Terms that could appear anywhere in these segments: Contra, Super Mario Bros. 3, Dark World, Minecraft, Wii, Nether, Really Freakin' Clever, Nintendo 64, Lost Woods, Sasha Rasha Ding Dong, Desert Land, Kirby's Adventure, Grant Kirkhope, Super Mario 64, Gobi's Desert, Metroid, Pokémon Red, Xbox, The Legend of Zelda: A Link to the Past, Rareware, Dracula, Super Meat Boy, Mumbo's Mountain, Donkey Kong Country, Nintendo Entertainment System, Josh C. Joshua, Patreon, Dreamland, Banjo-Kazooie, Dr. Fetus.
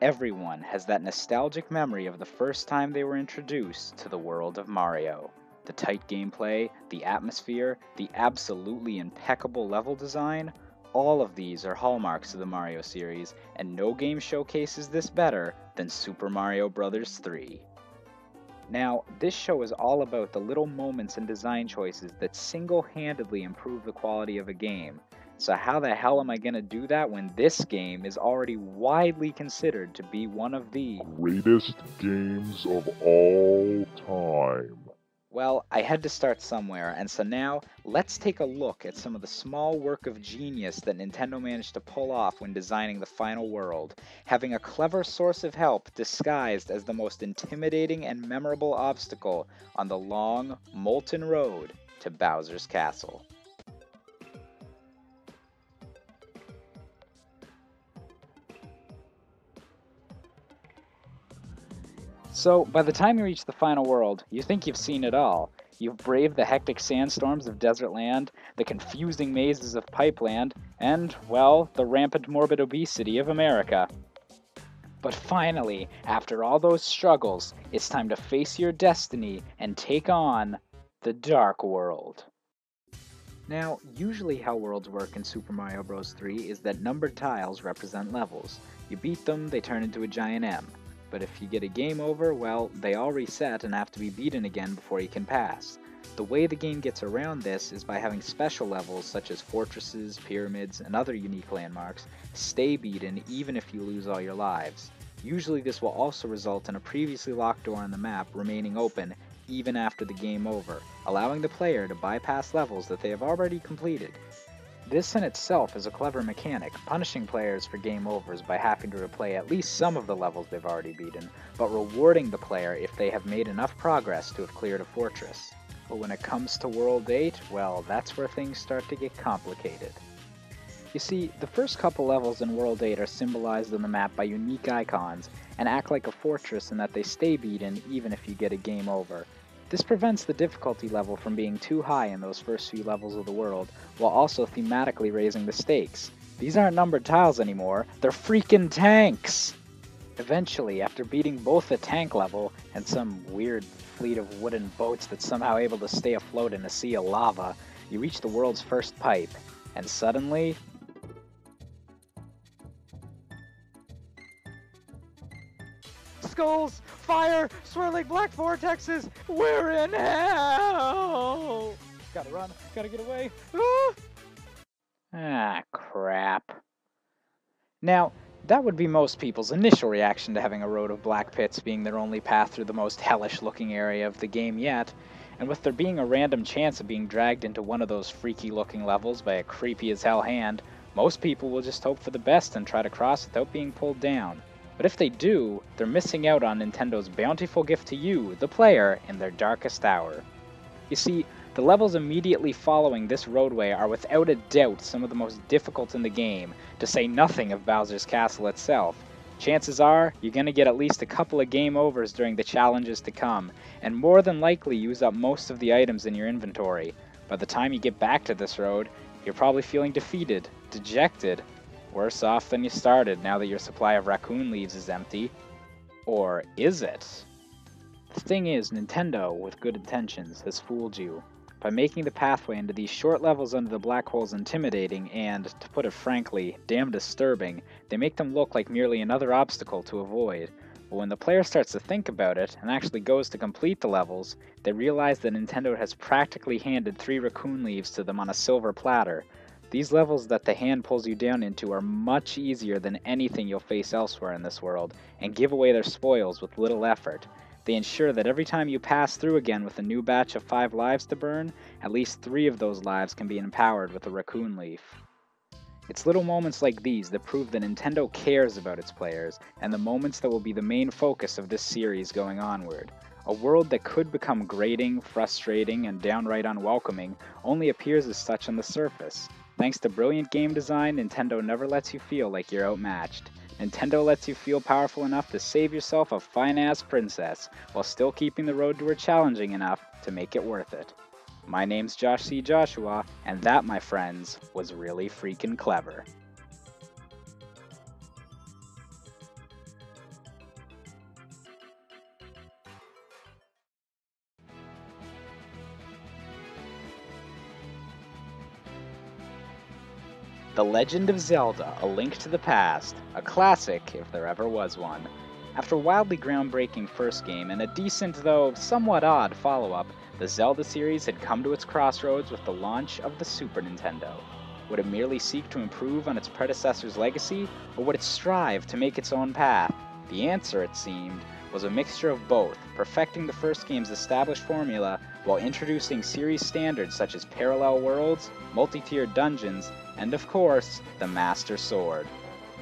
Everyone has that nostalgic memory of the first time they were introduced to the world of Mario. The tight gameplay, the atmosphere, the absolutely impeccable level design, all of these are hallmarks of the Mario series, and no game showcases this better than Super Mario Bros. 3. Now, this show is all about the little moments and design choices that single-handedly improve the quality of a game. So how the hell am I gonna do that when this game is already widely considered to be one of the greatest games of all time? Well, I had to start somewhere, and so now, let's take a look at some of the small work of genius that Nintendo managed to pull off when designing the final world, having a clever source of help disguised as the most intimidating and memorable obstacle on the long, molten road to Bowser's Castle. So, by the time you reach the final world, you think you've seen it all. You've braved the hectic sandstorms of Desert Land, the confusing mazes of Pipe Land, and, well, the rampant morbid obesity of America. But finally, after all those struggles, it's time to face your destiny and take on the Dark World. Now, usually how worlds work in Super Mario Bros. 3 is that numbered tiles represent levels. You beat them, they turn into a giant M. But if you get a game over, well, they all reset and have to be beaten again before you can pass. The way the game gets around this is by having special levels such as fortresses, pyramids, and other unique landmarks stay beaten even if you lose all your lives. Usually this will also result in a previously locked door on the map remaining open even after the game over, allowing the player to bypass levels that they have already completed. This in itself is a clever mechanic, punishing players for game overs by having to replay at least some of the levels they've already beaten, but rewarding the player if they have made enough progress to have cleared a fortress. But when it comes to World 8, well, that's where things start to get complicated. You see, the first couple levels in World 8 are symbolized on the map by unique icons, and act like a fortress in that they stay beaten even if you get a game over. This prevents the difficulty level from being too high in those first few levels of the world, while also thematically raising the stakes. These aren't numbered tiles anymore, they're freaking tanks! Eventually, after beating both the tank level and some weird fleet of wooden boats that's somehow able to stay afloat in a sea of lava, you reach the world's first pipe, and suddenly... skulls, fire, swirling black vortexes, we're in hell! Gotta run, gotta get away, Ah, crap. Now, that would be most people's initial reaction to having a road of black pits being their only path through the most hellish-looking area of the game yet, and with there being a random chance of being dragged into one of those freaky-looking levels by a creepy-as-hell hand, most people will just hope for the best and try to cross without being pulled down. But if they do, they're missing out on Nintendo's bountiful gift to you, the player, in their darkest hour. You see, the levels immediately following this roadway are without a doubt some of the most difficult in the game, to say nothing of Bowser's Castle itself. Chances are, you're gonna get at least a couple of game overs during the challenges to come, and more than likely use up most of the items in your inventory. By the time you get back to this road, you're probably feeling defeated, dejected, worse off than you started now that your supply of raccoon leaves is empty. Or is it? The thing is, Nintendo, with good intentions, has fooled you. By making the pathway into these short levels under the black holes intimidating and, to put it frankly, damn disturbing, they make them look like merely another obstacle to avoid. But when the player starts to think about it, and actually goes to complete the levels, they realize that Nintendo has practically handed 3 raccoon leaves to them on a silver platter. These levels that the hand pulls you down into are much easier than anything you'll face elsewhere in this world, and give away their spoils with little effort. They ensure that every time you pass through again with a new batch of 5 lives to burn, at least 3 of those lives can be empowered with a raccoon leaf. It's little moments like these that prove that Nintendo cares about its players, and the moments that will be the main focus of this series going onward. A world that could become grating, frustrating, and downright unwelcoming only appears as such on the surface. Thanks to brilliant game design, Nintendo never lets you feel like you're outmatched. Nintendo lets you feel powerful enough to save yourself a fine-ass princess, while still keeping the road to her challenging enough to make it worth it. My name's Josh C. Joshua, and that, my friends, was Really Freakin' Clever. The Legend of Zelda: A Link to the Past, a classic if there ever was one. After a wildly groundbreaking first game and a decent, though somewhat odd, follow-up, the Zelda series had come to its crossroads with the launch of the Super Nintendo. Would it merely seek to improve on its predecessor's legacy, or would it strive to make its own path? The answer, it seemed, was a mixture of both, perfecting the first game's established formula while introducing series standards such as parallel worlds, multi-tiered dungeons, and of course, the Master Sword.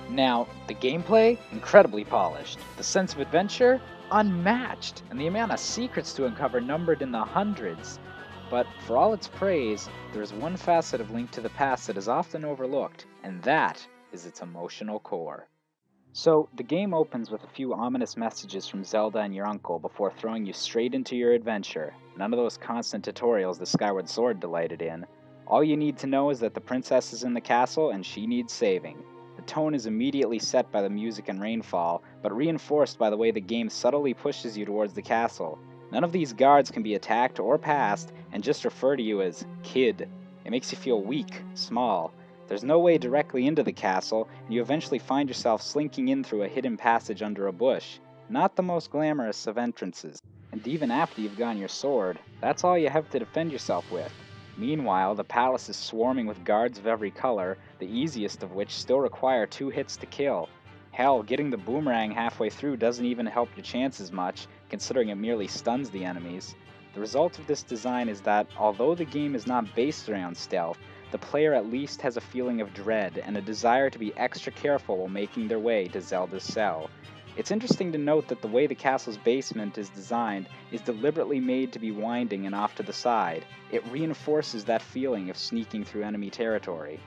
Now, the gameplay? Incredibly polished. The sense of adventure? Unmatched. And the amount of secrets to uncover numbered in the hundreds. But for all its praise, there is one facet of Link to the Past that is often overlooked, and that is its emotional core. So, the game opens with a few ominous messages from Zelda and your uncle before throwing you straight into your adventure. None of those constant tutorials the Skyward Sword delighted in. All you need to know is that the princess is in the castle and she needs saving. The tone is immediately set by the music and rainfall, but reinforced by the way the game subtly pushes you towards the castle. None of these guards can be attacked or passed, and just refer to you as kid. It makes you feel weak, small. There's no way directly into the castle, and you eventually find yourself slinking in through a hidden passage under a bush. Not the most glamorous of entrances. And even after you've gotten your sword, that's all you have to defend yourself with. Meanwhile, the palace is swarming with guards of every color, the easiest of which still require 2 hits to kill. Hell, getting the boomerang halfway through doesn't even help your chances much, considering it merely stuns the enemies. The result of this design is that, although the game is not based around stealth, the player at least has a feeling of dread and a desire to be extra careful while making their way to Zelda's cell. It's interesting to note that the way the castle's basement is designed is deliberately made to be winding and off to the side. It reinforces that feeling of sneaking through enemy territory.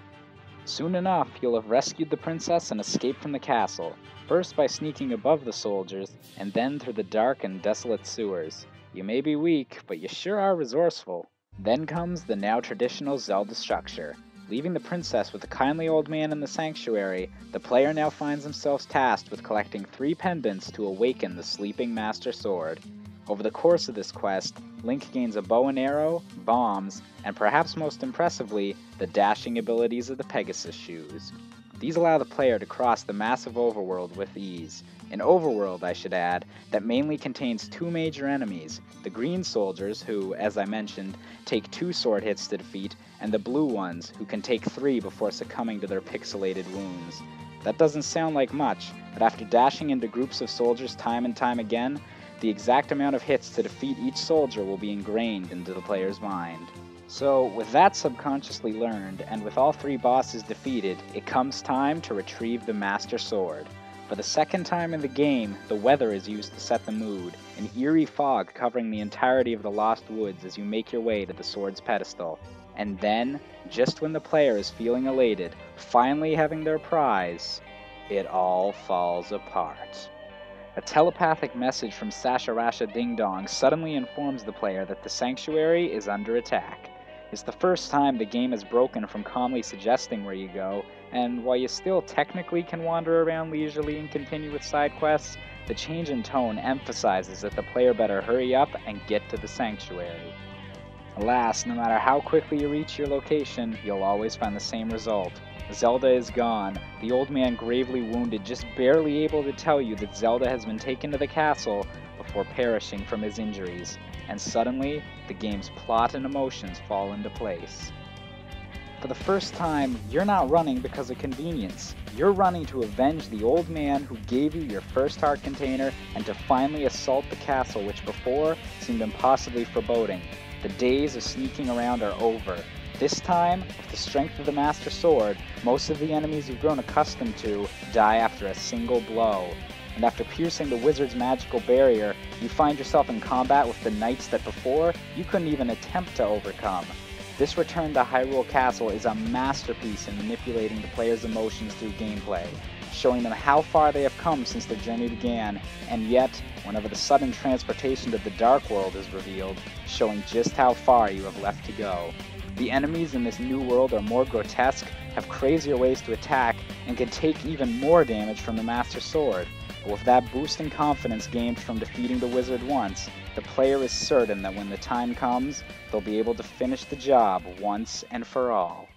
Soon enough, you'll have rescued the princess and escaped from the castle, first by sneaking above the soldiers, and then through the dark and desolate sewers. You may be weak, but you sure are resourceful. Then comes the now traditional Zelda structure. Leaving the princess with the kindly old man in the sanctuary, the player now finds themselves tasked with collecting 3 pendants to awaken the sleeping Master Sword. Over the course of this quest, Link gains a bow and arrow, bombs, and perhaps most impressively, the dashing abilities of the Pegasus shoes. These allow the player to cross the massive overworld with ease. An overworld, I should add, that mainly contains 2 major enemies, the green soldiers, who, as I mentioned, take 2 sword hits to defeat, and the blue ones, who can take 3 before succumbing to their pixelated wounds. That doesn't sound like much, but after dashing into groups of soldiers time and time again, the exact amount of hits to defeat each soldier will be ingrained into the player's mind. So, with that subconsciously learned, and with all 3 bosses defeated, it comes time to retrieve the Master Sword. For the second time in the game, the weather is used to set the mood, an eerie fog covering the entirety of the Lost Woods as you make your way to the sword's pedestal. And then, just when the player is feeling elated, finally having their prize, it all falls apart. A telepathic message from Sasha Rasha Ding Dong suddenly informs the player that the sanctuary is under attack. It's the first time the game is broken from calmly suggesting where you go, and while you still technically can wander around leisurely and continue with side quests, the change in tone emphasizes that the player better hurry up and get to the sanctuary. Alas, no matter how quickly you reach your location, you'll always find the same result. Zelda is gone, the old man gravely wounded, just barely able to tell you that Zelda has been taken to the castle before perishing from his injuries. And suddenly, the game's plot and emotions fall into place. For the first time, you're not running because of convenience. You're running to avenge the old man who gave you your first heart container and to finally assault the castle, which before seemed impossibly foreboding. The days of sneaking around are over. This time, with the strength of the Master Sword, most of the enemies you've grown accustomed to die after a single blow. And after piercing the wizard's magical barrier, you find yourself in combat with the knights that before you couldn't even attempt to overcome. This return to Hyrule Castle is a masterpiece in manipulating the player's emotions through gameplay, showing them how far they have come since their journey began, and yet, whenever the sudden transportation to the Dark World is revealed, showing just how far you have left to go. The enemies in this new world are more grotesque, have crazier ways to attack, and can take even more damage from the Master Sword. But with that boost in confidence gained from defeating the wizard once, the player is certain that when the time comes, they'll be able to finish the job once and for all.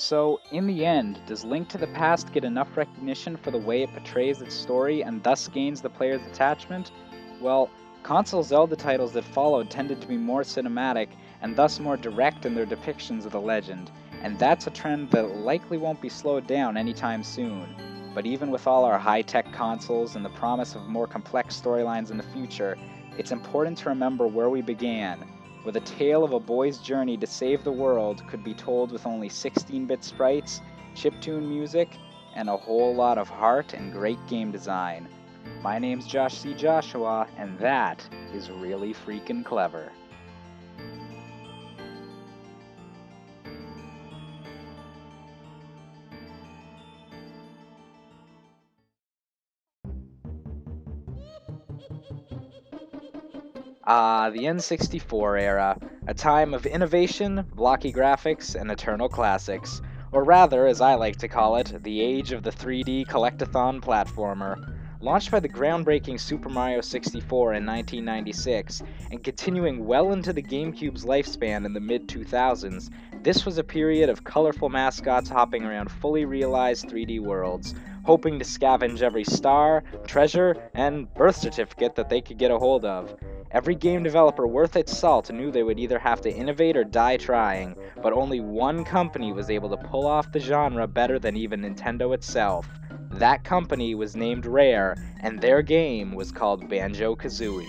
So, in the end, does Link to the Past get enough recognition for the way it portrays its story and thus gains the player's attachment? Well, console Zelda titles that followed tended to be more cinematic, and thus more direct in their depictions of the legend, and that's a trend that likely won't be slowed down anytime soon. But even with all our high-tech consoles and the promise of more complex storylines in the future, it's important to remember where we began, where the tale of a boy's journey to save the world could be told with only 16-bit sprites, chiptune music, and a whole lot of heart and great game design. My name's Josh C. Joshua, and that is Really Freakin' Clever. The N64 era, a time of innovation, blocky graphics, and eternal classics. Or rather, as I like to call it, the age of the 3D collect-a-thon platformer. Launched by the groundbreaking Super Mario 64 in 1996, and continuing well into the GameCube's lifespan in the mid-2000s, this was a period of colorful mascots hopping around fully realized 3D worlds, hoping to scavenge every star, treasure, and birth certificate that they could get a hold of. Every game developer worth its salt knew they would either have to innovate or die trying, but only one company was able to pull off the genre better than even Nintendo itself. That company was named Rare, and their game was called Banjo-Kazooie.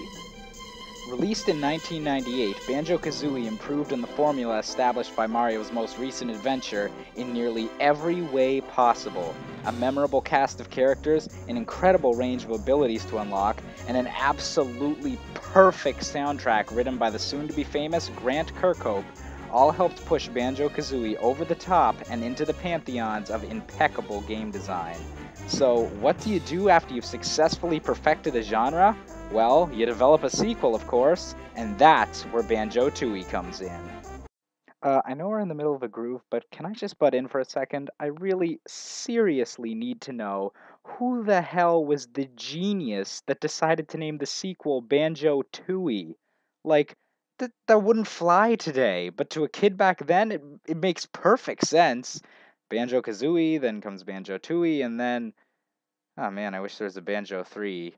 Released in 1998, Banjo-Kazooie improved on the formula established by Mario's most recent adventure in nearly every way possible. A memorable cast of characters, an incredible range of abilities to unlock, and an absolutely perfect soundtrack written by the soon-to-be famous Grant Kirkhope, all helped push Banjo-Kazooie over the top and into the pantheons of impeccable game design. So, what do you do after you've successfully perfected a genre? Well, you develop a sequel, of course, and that's where Banjo-Tooie comes in. I know we're in the middle of a groove, but can I just butt in for a second? I really, seriously need to know, who the hell was the genius that decided to name the sequel Banjo-Tooie? Like, that wouldn't fly today, but to a kid back then, it makes perfect sense. Banjo-Kazooie, then comes Banjo-Tooie, and then... Oh man, I wish there was a Banjo 3.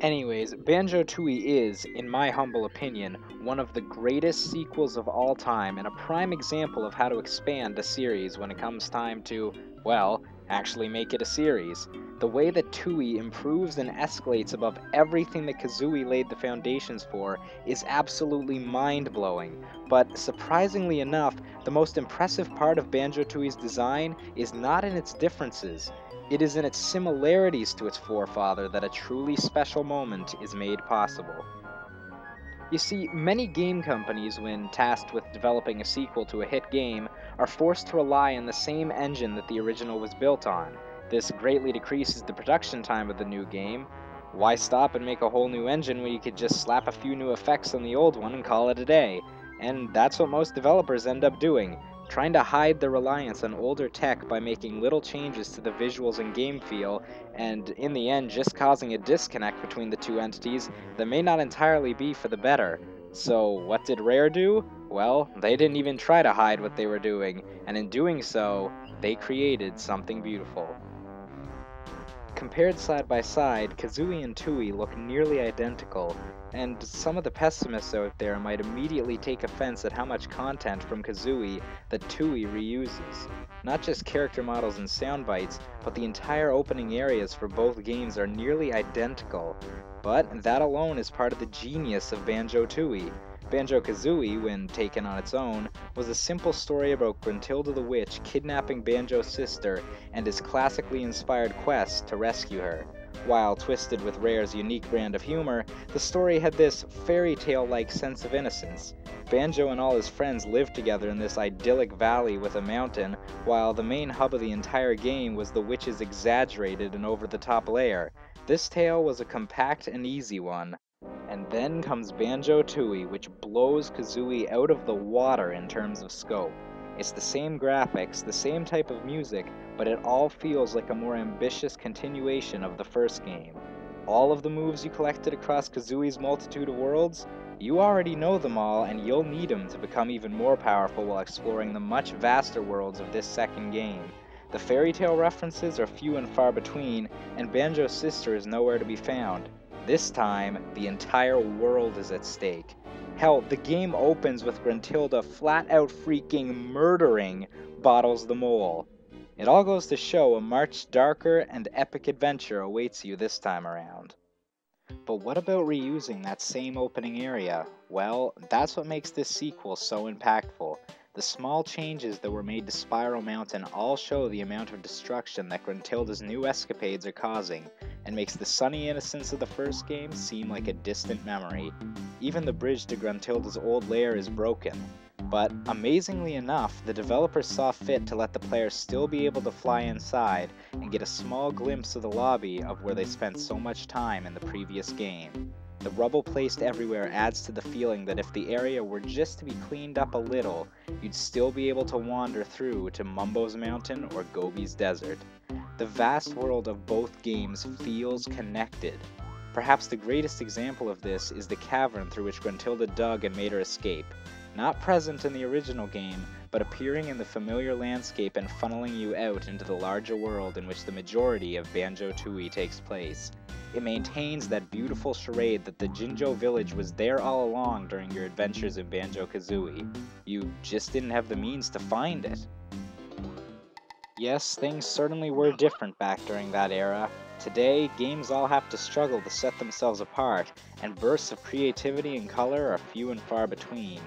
Anyways, Banjo-Tooie is, in my humble opinion, one of the greatest sequels of all time, and a prime example of how to expand a series when it comes time to, well, actually make it a series. The way that Tooie improves and escalates above everything that Kazooie laid the foundations for is absolutely mind-blowing, but surprisingly enough, the most impressive part of Banjo-Tooie's design is not in its differences. It is in its similarities to its forefather that a truly special moment is made possible. You see, many game companies, when tasked with developing a sequel to a hit game, are forced to rely on the same engine that the original was built on. This greatly decreases the production time of the new game. Why stop and make a whole new engine when you could just slap a few new effects on the old one and call it a day? And that's what most developers end up doing, trying to hide their reliance on older tech by making little changes to the visuals and game feel, and in the end just causing a disconnect between the two entities that may not entirely be for the better. So what did Rare do? Well, they didn't even try to hide what they were doing, and in doing so, they created something beautiful. Compared side by side, Kazooie and Tooie look nearly identical, and some of the pessimists out there might immediately take offense at how much content from Kazooie that Tooie reuses. Not just character models and sound bites, but the entire opening areas for both games are nearly identical. But that alone is part of the genius of Banjo-Tooie. Banjo-Kazooie, when taken on its own, was a simple story about Gruntilda the Witch kidnapping Banjo's sister and his classically inspired quest to rescue her. While twisted with Rare's unique brand of humor, the story had this fairy-tale-like sense of innocence. Banjo and all his friends lived together in this idyllic valley with a mountain, while the main hub of the entire game was the witch's exaggerated and over-the-top lair. This tale was a compact and easy one. And then comes Banjo-Tooie, which blows Kazooie out of the water in terms of scope. It's the same graphics, the same type of music, but it all feels like a more ambitious continuation of the first game. all of the moves you collected across Kazooie's multitude of worlds, you already know them all, and you'll need them to become even more powerful while exploring the much vaster worlds of this second game. The fairy tale references are few and far between, and Banjo's sister is nowhere to be found. This time, the entire world is at stake. Hell, the game opens with Gruntilda flat-out freaking murdering Bottles the Mole. It all goes to show a much darker and epic adventure awaits you this time around. But what about reusing that same opening area? Well, that's what makes this sequel so impactful. The small changes that were made to Spiral Mountain all show the amount of destruction that Gruntilda's new escapades are causing, and makes the sunny innocence of the first game seem like a distant memory. Even the bridge to Gruntilda's old lair is broken. But, amazingly enough, the developers saw fit to let the player still be able to fly inside and get a small glimpse of the lobby of where they spent so much time in the previous game. The rubble placed everywhere adds to the feeling that if the area were just to be cleaned up a little, you'd still be able to wander through to Mumbo's Mountain or Gobi's Desert. The vast world of both games feels connected. Perhaps the greatest example of this is the cavern through which Gruntilda dug and made her escape. Not present in the original game, but appearing in the familiar landscape and funneling you out into the larger world in which the majority of Banjo-Tooie takes place. It maintains that beautiful charade that the Jinjo village was there all along during your adventures in Banjo-Kazooie. You just didn't have the means to find it. Yes, things certainly were different back during that era. Today, games all have to struggle to set themselves apart, and bursts of creativity and color are few and far between.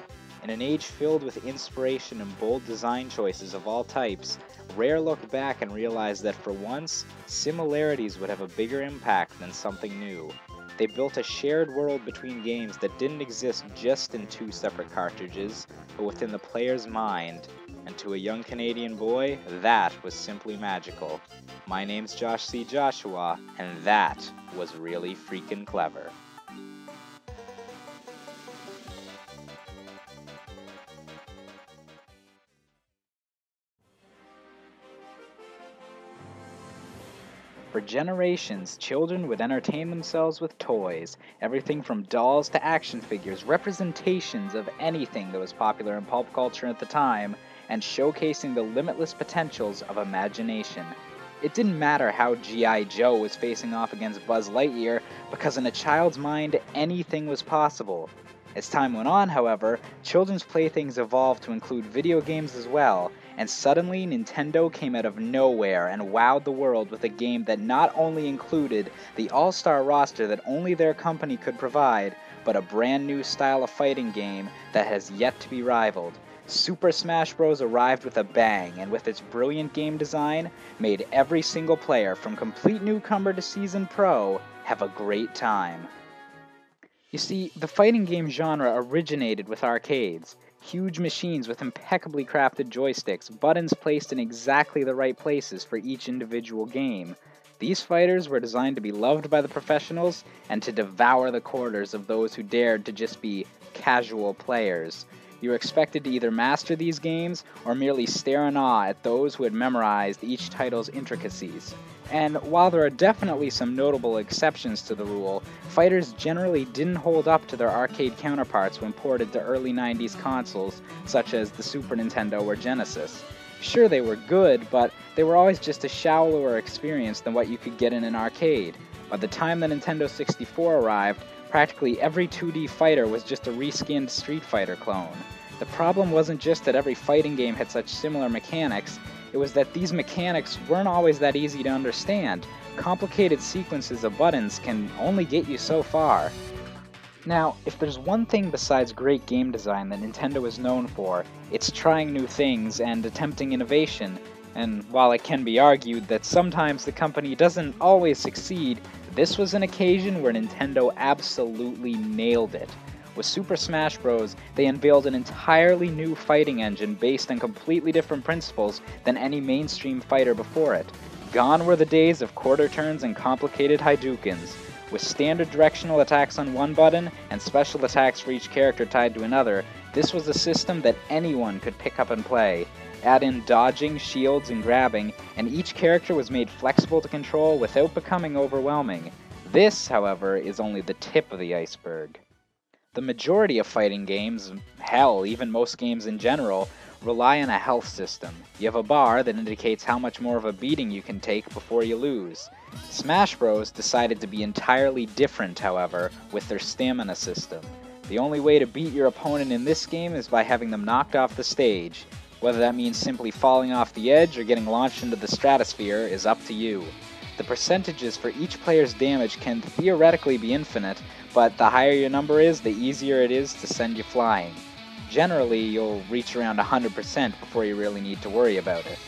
In an age filled with inspiration and bold design choices of all types, Rare looked back and realized that for once, similarities would have a bigger impact than something new. They built a shared world between games that didn't exist just in two separate cartridges, but within the player's mind. And to a young Canadian boy, that was simply magical. My name's Josh C. Joshua, and that was Really Freakin' Clever. For generations, children would entertain themselves with toys, everything from dolls to action figures, representations of anything that was popular in pop culture at the time, and showcasing the limitless potentials of imagination. It didn't matter how G.I. Joe was facing off against Buzz Lightyear, because in a child's mind, anything was possible. As time went on, however, children's playthings evolved to include video games as well, and suddenly Nintendo came out of nowhere and wowed the world with a game that not only included the all-star roster that only their company could provide, but a brand new style of fighting game that has yet to be rivaled. Super Smash Bros. Arrived with a bang, and with its brilliant game design, made every single player, from complete newcomer to seasoned pro, have a great time. You see, the fighting game genre originated with arcades. Huge machines with impeccably crafted joysticks, buttons placed in exactly the right places for each individual game. These fighters were designed to be loved by the professionals and to devour the quarters of those who dared to just be casual players. You were expected to either master these games or merely stare in awe at those who had memorized each title's intricacies. And while there are definitely some notable exceptions to the rule, fighters generally didn't hold up to their arcade counterparts when ported to early 90s consoles such as the Super Nintendo or Genesis. Sure, they were good, but they were always just a shallower experience than what you could get in an arcade. By the time the Nintendo 64 arrived, practically every 2D fighter was just a reskinned Street Fighter clone. The problem wasn't just that every fighting game had such similar mechanics, it was that these mechanics weren't always that easy to understand. Complicated sequences of buttons can only get you so far. Now, if there's one thing besides great game design that Nintendo is known for, it's trying new things and attempting innovation. And while it can be argued that sometimes the company doesn't always succeed, this was an occasion where Nintendo absolutely nailed it. With Super Smash Bros., they unveiled an entirely new fighting engine based on completely different principles than any mainstream fighter before it. Gone were the days of quarter turns and complicated Hadoukens. With standard directional attacks on one button and special attacks for each character tied to another, this was a system that anyone could pick up and play. Add in dodging, shields, and grabbing, and each character was made flexible to control without becoming overwhelming. This, however, is only the tip of the iceberg. The majority of fighting games, hell, even most games in general, rely on a health system. You have a bar that indicates how much more of a beating you can take before you lose. Smash Bros. Decided to be entirely different, however, with their stamina system. The only way to beat your opponent in this game is by having them knocked off the stage. Whether that means simply falling off the edge or getting launched into the stratosphere is up to you. The percentages for each player's damage can theoretically be infinite, but the higher your number is, the easier it is to send you flying. Generally, you'll reach around 100% before you really need to worry about it.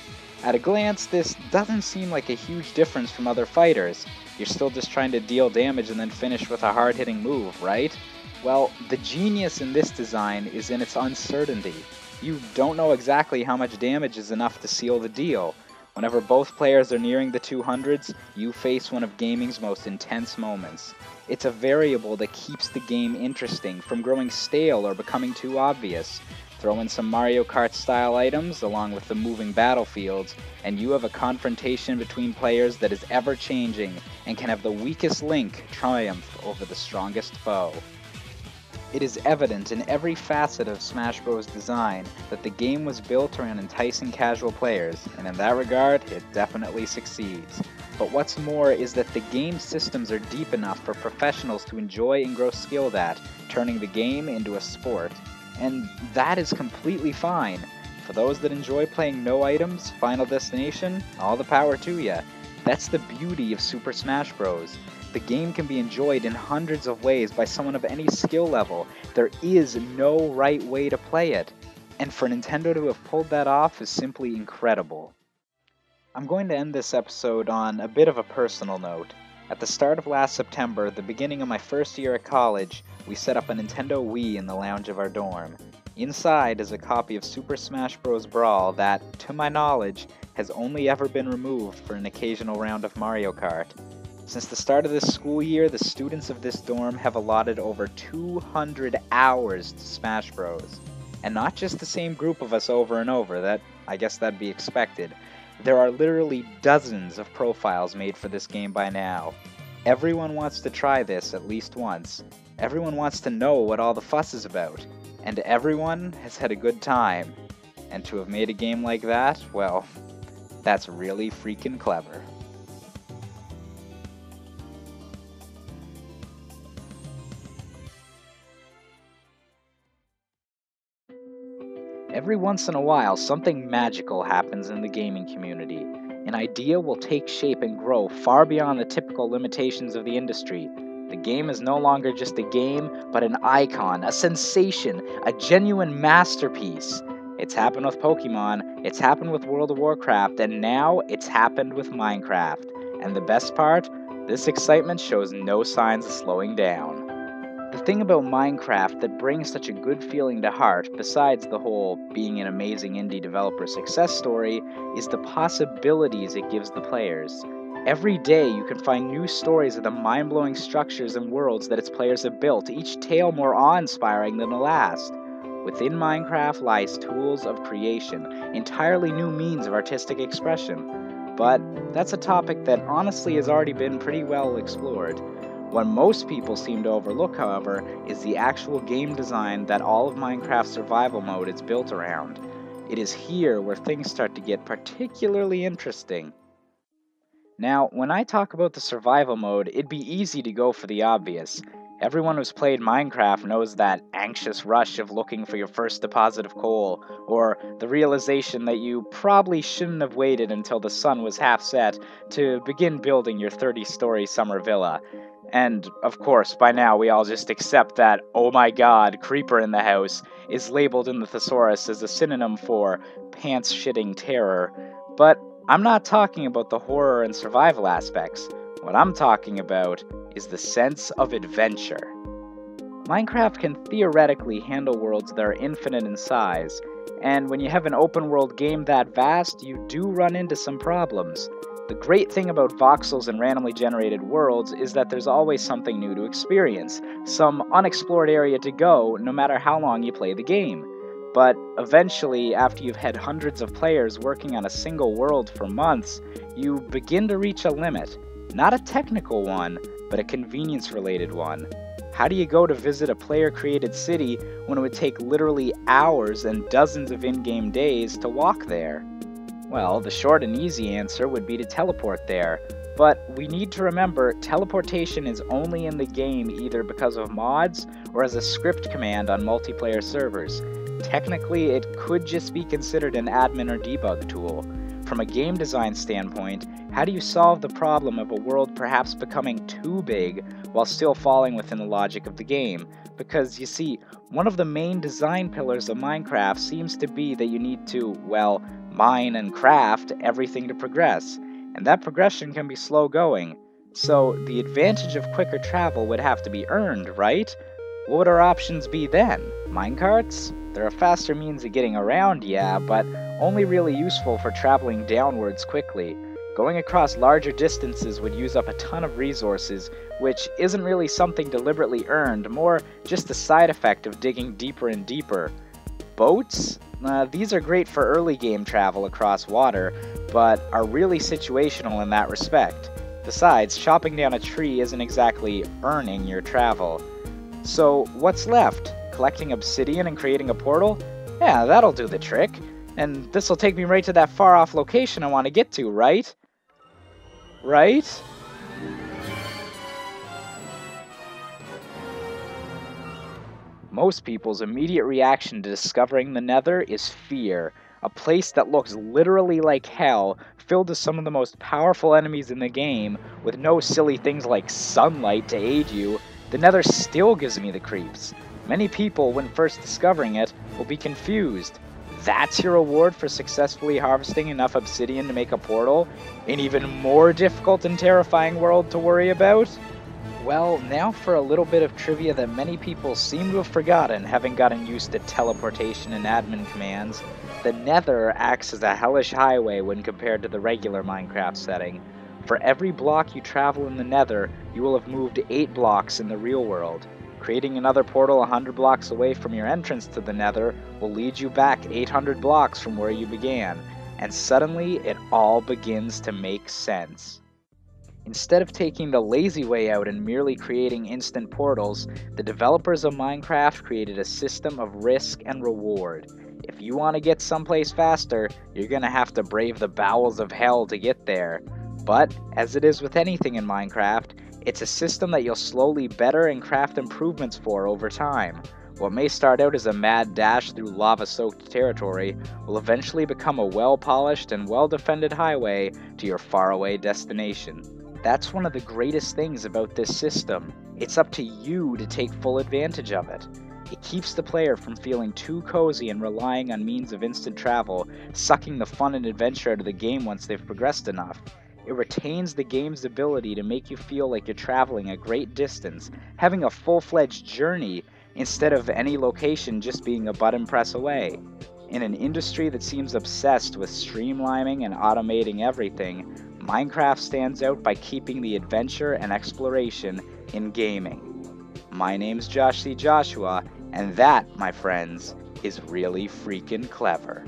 At a glance, this doesn't seem like a huge difference from other fighters. You're still just trying to deal damage and then finish with a hard-hitting move, right? Well, the genius in this design is in its uncertainty. You don't know exactly how much damage is enough to seal the deal. Whenever both players are nearing the 200s, you face one of gaming's most intense moments. It's a variable that keeps the game interesting from growing stale or becoming too obvious. Throw in some Mario Kart style items along with the moving battlefields, and you have a confrontation between players that is ever changing and can have the weakest link triumph over the strongest foe. It is evident in every facet of Smash Bros. Design that the game was built around enticing casual players, and in that regard, it definitely succeeds. But what's more is that the game's systems are deep enough for professionals to enjoy and grow skilled at, turning the game into a sport. And that is completely fine. For those that enjoy playing no items, Final Destination, all the power to ya. That's the beauty of Super Smash Bros. The game can be enjoyed in hundreds of ways by someone of any skill level. There is no right way to play it. And for Nintendo to have pulled that off is simply incredible. I'm going to end this episode on a bit of a personal note. At the start of last September, the beginning of my first year at college, we set up a Nintendo Wii in the lounge of our dorm. Inside is a copy of Super Smash Bros. Brawl that, to my knowledge, has only ever been removed for an occasional round of Mario Kart. Since the start of this school year, the students of this dorm have allotted over 200 hours to Smash Bros. And not just the same group of us over and over, I guess that'd be expected. There are literally dozens of profiles made for this game by now. Everyone wants to try this at least once. Everyone wants to know what all the fuss is about. And everyone has had a good time. And to have made a game like that, well, that's really freaking clever. Every once in a while, something magical happens in the gaming community. An idea will take shape and grow far beyond the typical limitations of the industry. The game is no longer just a game, but an icon, a sensation, a genuine masterpiece. It's happened with Pokémon, it's happened with World of Warcraft, and now it's happened with Minecraft. And the best part? This excitement shows no signs of slowing down. The thing about Minecraft that brings such a good feeling to heart, besides the whole being an amazing indie developer success story, is the possibilities it gives the players. Every day you can find new stories of the mind-blowing structures and worlds that its players have built, each tale more awe-inspiring than the last. Within Minecraft lies tools of creation, entirely new means of artistic expression. But that's a topic that honestly has already been pretty well explored. What most people seem to overlook, however, is the actual game design that all of Minecraft's survival mode is built around. It is here where things start to get particularly interesting. Now, when I talk about the survival mode, it'd be easy to go for the obvious. Everyone who's played Minecraft knows that anxious rush of looking for your first deposit of coal, or the realization that you probably shouldn't have waited until the sun was half set to begin building your 30-story summer villa. And, of course, by now we all just accept that, oh my god, creeper in the house is labeled in the thesaurus as a synonym for pants-shitting terror. But I'm not talking about the horror and survival aspects. What I'm talking about is the sense of adventure. Minecraft can theoretically handle worlds that are infinite in size, and when you have an open-world game that vast, you do run into some problems. The great thing about voxels and randomly generated worlds is that there's always something new to experience, some unexplored area to go, no matter how long you play the game. But eventually, after you've had hundreds of players working on a single world for months, you begin to reach a limit. Not a technical one, but a convenience-related one. How do you go to visit a player-created city when it would take literally hours and dozens of in-game days to walk there? Well, the short and easy answer would be to teleport there, but we need to remember teleportation is only in the game either because of mods or as a script command on multiplayer servers. Technically, it could just be considered an admin or debug tool. From a game design standpoint, how do you solve the problem of a world perhaps becoming too big while still falling within the logic of the game? Because, you see, one of the main design pillars of Minecraft seems to be that you need to, well, mine and craft everything to progress, and that progression can be slow going. So, the advantage of quicker travel would have to be earned, right? What would our options be then? Minecarts? They're a faster means of getting around, yeah, but only really useful for traveling downwards quickly. Going across larger distances would use up a ton of resources, which isn't really something deliberately earned, more just a side effect of digging deeper and deeper. Boats? These are great for early game travel across water, but are really situational in that respect. Besides, chopping down a tree isn't exactly earning your travel. So, what's left? Collecting obsidian and creating a portal? Yeah, that'll do the trick. And this'll take me right to that far-off location I want to get to, right? Right? Most people's immediate reaction to discovering the Nether is fear. A place that looks literally like hell, filled with some of the most powerful enemies in the game, with no silly things like sunlight to aid you. The Nether still gives me the creeps. Many people, when first discovering it, will be confused. That's your reward for successfully harvesting enough obsidian to make a portal? An even more difficult and terrifying world to worry about? Well, now for a little bit of trivia that many people seem to have forgotten, having gotten used to teleportation and admin commands. The Nether acts as a hellish highway when compared to the regular Minecraft setting. For every block you travel in the Nether, you will have moved 8 blocks in the real world. Creating another portal 100 blocks away from your entrance to the Nether will lead you back 800 blocks from where you began, and suddenly it all begins to make sense. Instead of taking the lazy way out and merely creating instant portals, the developers of Minecraft created a system of risk and reward. If you want to get someplace faster, you're gonna have to brave the bowels of hell to get there. But, as it is with anything in Minecraft, it's a system that you'll slowly better and craft improvements for over time. What may start out as a mad dash through lava-soaked territory will eventually become a well-polished and well-defended highway to your faraway destination. That's one of the greatest things about this system. It's up to you to take full advantage of it. It keeps the player from feeling too cozy and relying on means of instant travel, sucking the fun and adventure out of the game once they've progressed enough. It retains the game's ability to make you feel like you're traveling a great distance, having a full-fledged journey instead of any location just being a button press away. In an industry that seems obsessed with streamlining and automating everything, Minecraft stands out by keeping the adventure and exploration in gaming. My name's Josh C. Joshua, and that, my friends, is really freaking clever.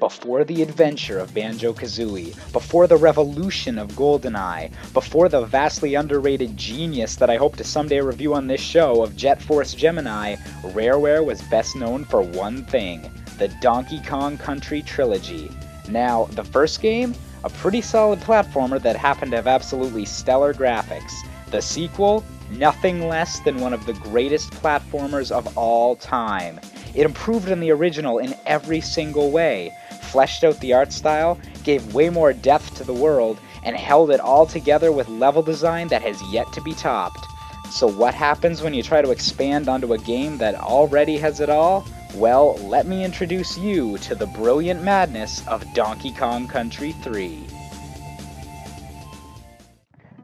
Before the adventure of Banjo-Kazooie, before the revolution of GoldenEye, before the vastly underrated genius that I hope to someday review on this show of Jet Force Gemini, Rareware was best known for one thing, the Donkey Kong Country trilogy. Now, the first game? A pretty solid platformer that happened to have absolutely stellar graphics. The sequel? Nothing less than one of the greatest platformers of all time. It improved on the original in every single way. Fleshed out the art style, gave way more depth to the world, and held it all together with level design that has yet to be topped. So what happens when you try to expand onto a game that already has it all? Well, let me introduce you to the brilliant madness of Donkey Kong Country 3.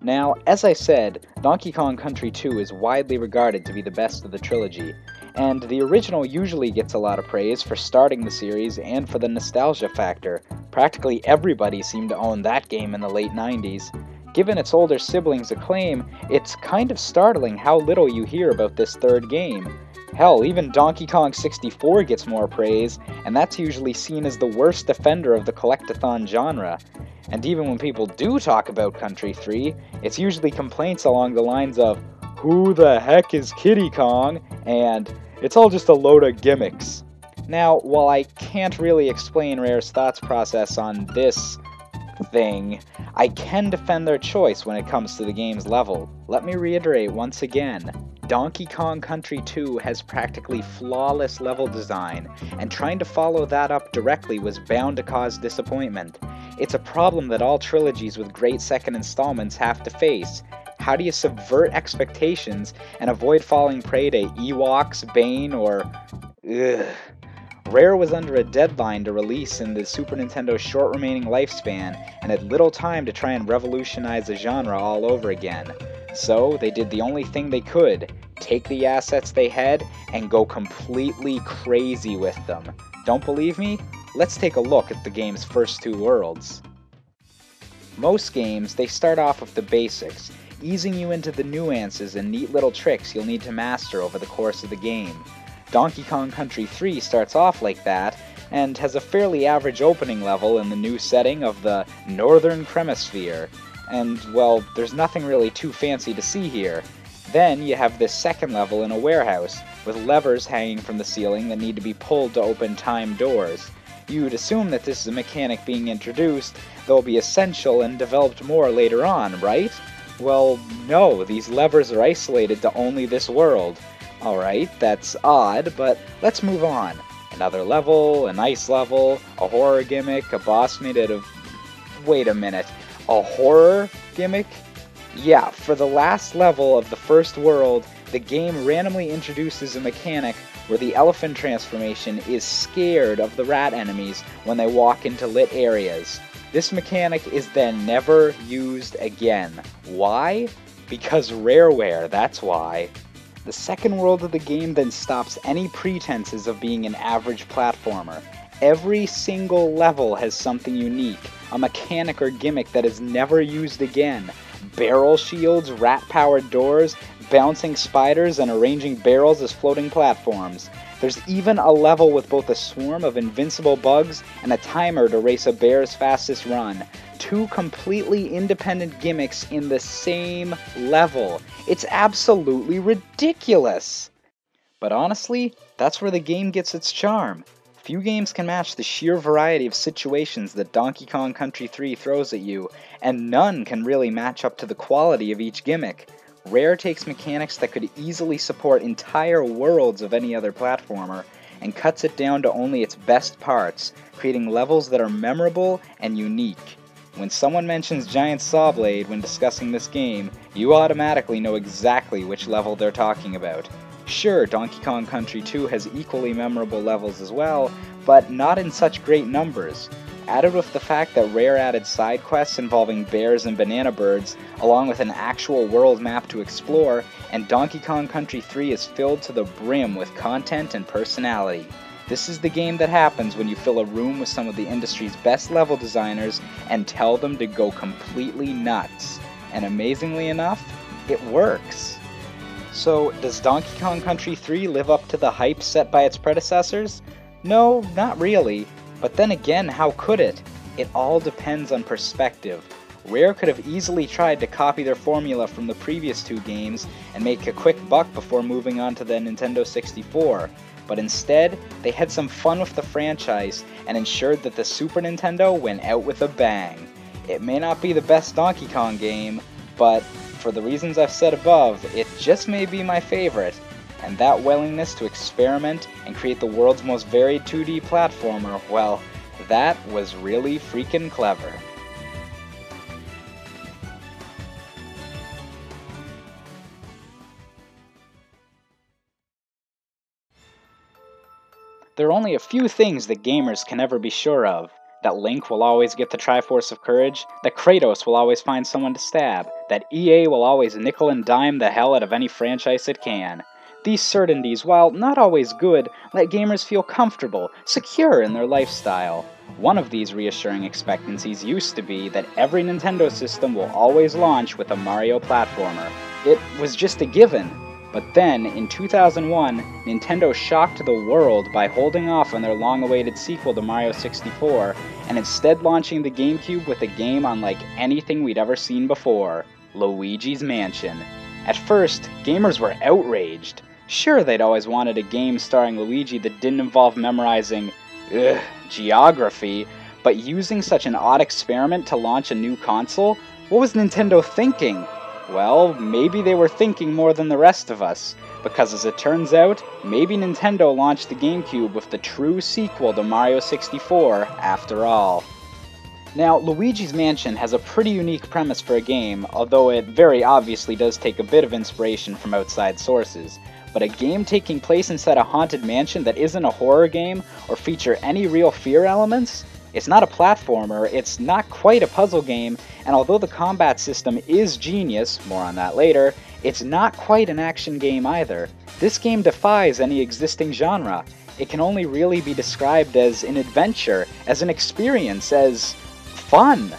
Now, as I said, Donkey Kong Country 2 is widely regarded to be the best of the trilogy. And the original usually gets a lot of praise for starting the series and for the nostalgia factor. Practically everybody seemed to own that game in the late 90s. Given its older siblings' acclaim, it's kind of startling how little you hear about this third game. Hell, even Donkey Kong 64 gets more praise, and that's usually seen as the worst offender of the collect-a-thon genre. And even when people do talk about Country 3, it's usually complaints along the lines of, "Who the heck is Kitty Kong?" and, "It's all just a load of gimmicks." Now, while I can't really explain Rare's thoughts process on this thing, I can defend their choice when it comes to the game's level. Let me reiterate once again. Donkey Kong Country 2 has practically flawless level design, and trying to follow that up directly was bound to cause disappointment. It's a problem that all trilogies with great second installments have to face. How do you subvert expectations and avoid falling prey to Ewoks, Bane, or... ugh. Rare was under a deadline to release in the Super Nintendo's short remaining lifespan, and had little time to try and revolutionize the genre all over again. So, they did the only thing they could, take the assets they had, and go completely crazy with them. Don't believe me? Let's take a look at the game's first two worlds. Most games, they start off with the basics, easing you into the nuances and neat little tricks you'll need to master over the course of the game. Donkey Kong Country 3 starts off like that, and has a fairly average opening level in the new setting of the Northern Cremisphere. And, well, there's nothing really too fancy to see here. Then you have this second level in a warehouse, with levers hanging from the ceiling that need to be pulled to open timed doors. You'd assume that this is a mechanic being introduced, though be essential and developed more later on, right? Well, no, these levers are isolated to only this world. Alright, that's odd, but let's move on. Another level, an ice level, a horror gimmick, a boss made out of... wait a minute. A horror gimmick? Yeah, for the last level of the first world, the game randomly introduces a mechanic where the elephant transformation is scared of the rat enemies when they walk into lit areas. This mechanic is then never used again. Why? Because Rareware, that's why. The second world of the game then stops any pretenses of being an average platformer. Every single level has something unique. A mechanic or gimmick that is never used again. Barrel shields, rat-powered doors, bouncing spiders, and arranging barrels as floating platforms. There's even a level with both a swarm of invincible bugs and a timer to race a bear's fastest run. Two completely independent gimmicks in the same level. It's absolutely ridiculous! But honestly, that's where the game gets its charm. Few games can match the sheer variety of situations that Donkey Kong Country 3 throws at you, and none can really match up to the quality of each gimmick. Rare takes mechanics that could easily support entire worlds of any other platformer, and cuts it down to only its best parts, creating levels that are memorable and unique. When someone mentions Giant Sawblade when discussing this game, you automatically know exactly which level they're talking about. Sure, Donkey Kong Country 2 has equally memorable levels as well, but not in such great numbers. Added with the fact that Rare added side quests involving bears and banana birds, along with an actual world map to explore, and Donkey Kong Country 3 is filled to the brim with content and personality. This is the game that happens when you fill a room with some of the industry's best level designers and tell them to go completely nuts. And amazingly enough, it works. So, does Donkey Kong Country 3 live up to the hype set by its predecessors? No, not really. But then again, how could it? It all depends on perspective. Rare could have easily tried to copy their formula from the previous two games and make a quick buck before moving on to the Nintendo 64. But instead, they had some fun with the franchise and ensured that the Super Nintendo went out with a bang. It may not be the best Donkey Kong game, but... for the reasons I've said above, it just may be my favorite, and that willingness to experiment and create the world's most varied 2D platformer, well, that was really freaking clever. There are only a few things that gamers can never be sure of. That Link will always get the Triforce of Courage, that Kratos will always find someone to stab, that EA will always nickel and dime the hell out of any franchise it can. These certainties, while not always good, let gamers feel comfortable, secure in their lifestyle. One of these reassuring expectancies used to be that every Nintendo system will always launch with a Mario platformer. It was just a given. But then, in 2001, Nintendo shocked the world by holding off on their long-awaited sequel to Mario 64, and instead launching the GameCube with a game unlike anything we'd ever seen before, Luigi's Mansion. At first, gamers were outraged. Sure, they'd always wanted a game starring Luigi that didn't involve memorizing, geography, but using such an odd experiment to launch a new console? What was Nintendo thinking? Well, maybe they were thinking more than the rest of us, because as it turns out, maybe Nintendo launched the GameCube with the true sequel to Mario 64, after all. Now, Luigi's Mansion has a pretty unique premise for a game, although it very obviously does take a bit of inspiration from outside sources. But a game taking place inside a haunted mansion that isn't a horror game, or feature any real fear elements? It's not a platformer, it's not quite a puzzle game, and although the combat system is genius, more on that later, it's not quite an action game either. This game defies any existing genre. It can only really be described as an adventure, as an experience, as fun.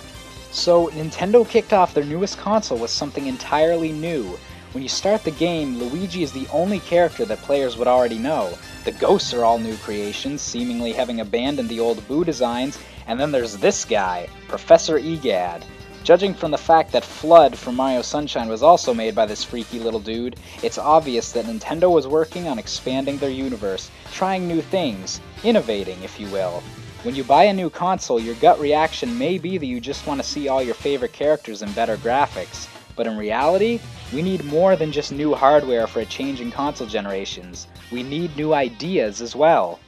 So Nintendo kicked off their newest console with something entirely new. When you start the game, Luigi is the only character that players would already know. The ghosts are all new creations, seemingly having abandoned the old Boo designs, and then there's this guy, Professor Egad. Judging from the fact that Flood from Mario Sunshine was also made by this freaky little dude, it's obvious that Nintendo was working on expanding their universe, trying new things, innovating, if you will. When you buy a new console, your gut reaction may be that you just want to see all your favorite characters in better graphics, but in reality, we need more than just new hardware for a change in console generations. We need new ideas as well.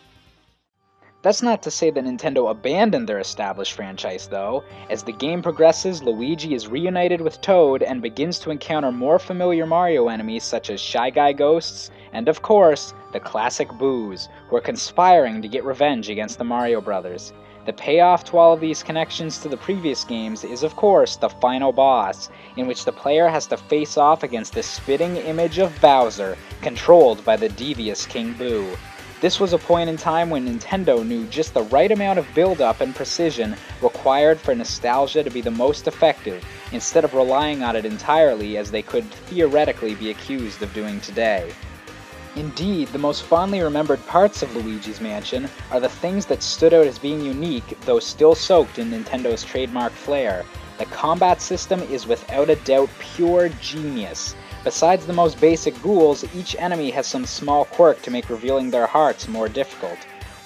That's not to say that Nintendo abandoned their established franchise though. As the game progresses, Luigi is reunited with Toad and begins to encounter more familiar Mario enemies such as Shy Guy ghosts and, of course, the classic Boos, who are conspiring to get revenge against the Mario Brothers. The payoff to all of these connections to the previous games is, of course, the final boss, in which the player has to face off against the spitting image of Bowser, controlled by the devious King Boo. This was a point in time when Nintendo knew just the right amount of build-up and precision required for nostalgia to be the most effective, instead of relying on it entirely as they could theoretically be accused of doing today. Indeed, the most fondly remembered parts of Luigi's Mansion are the things that stood out as being unique, though still soaked in Nintendo's trademark flair. The combat system is without a doubt pure genius. Besides the most basic ghouls, each enemy has some small quirk to make revealing their hearts more difficult.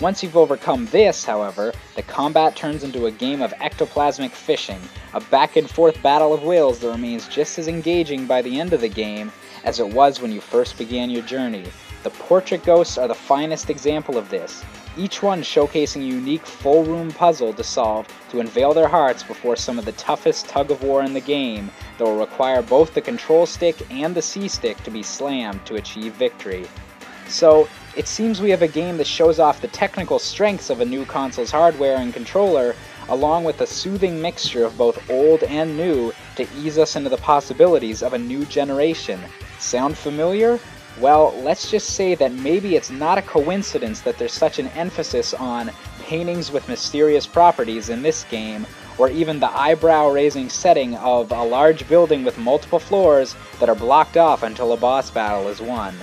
Once you've overcome this, however, the combat turns into a game of ectoplasmic fishing, a back-and-forth battle of wills that remains just as engaging by the end of the game as it was when you first began your journey. The portrait ghosts are the finest example of this, each one showcasing a unique full-room puzzle to solve to unveil their hearts before some of the toughest tug-of-war in the game that will require both the control stick and the C-stick to be slammed to achieve victory. So, it seems we have a game that shows off the technical strengths of a new console's hardware and controller, along with a soothing mixture of both old and new to ease us into the possibilities of a new generation. Sound familiar? Well, let's just say that maybe it's not a coincidence that there's such an emphasis on paintings with mysterious properties in this game, or even the eyebrow-raising setting of a large building with multiple floors that are blocked off until a boss battle is won.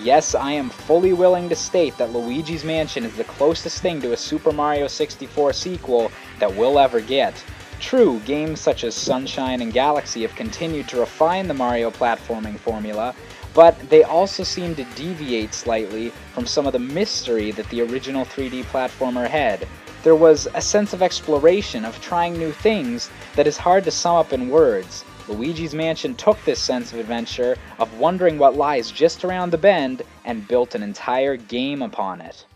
Yes, I am fully willing to state that Luigi's Mansion is the closest thing to a Super Mario 64 sequel that we'll ever get. True, games such as Sunshine and Galaxy have continued to refine the Mario platforming formula, but they also seem to deviate slightly from some of the mystery that the original 3D platformer had. There was a sense of exploration, of trying new things, that is hard to sum up in words. Luigi's Mansion took this sense of adventure, of wondering what lies just around the bend, and built an entire game upon it.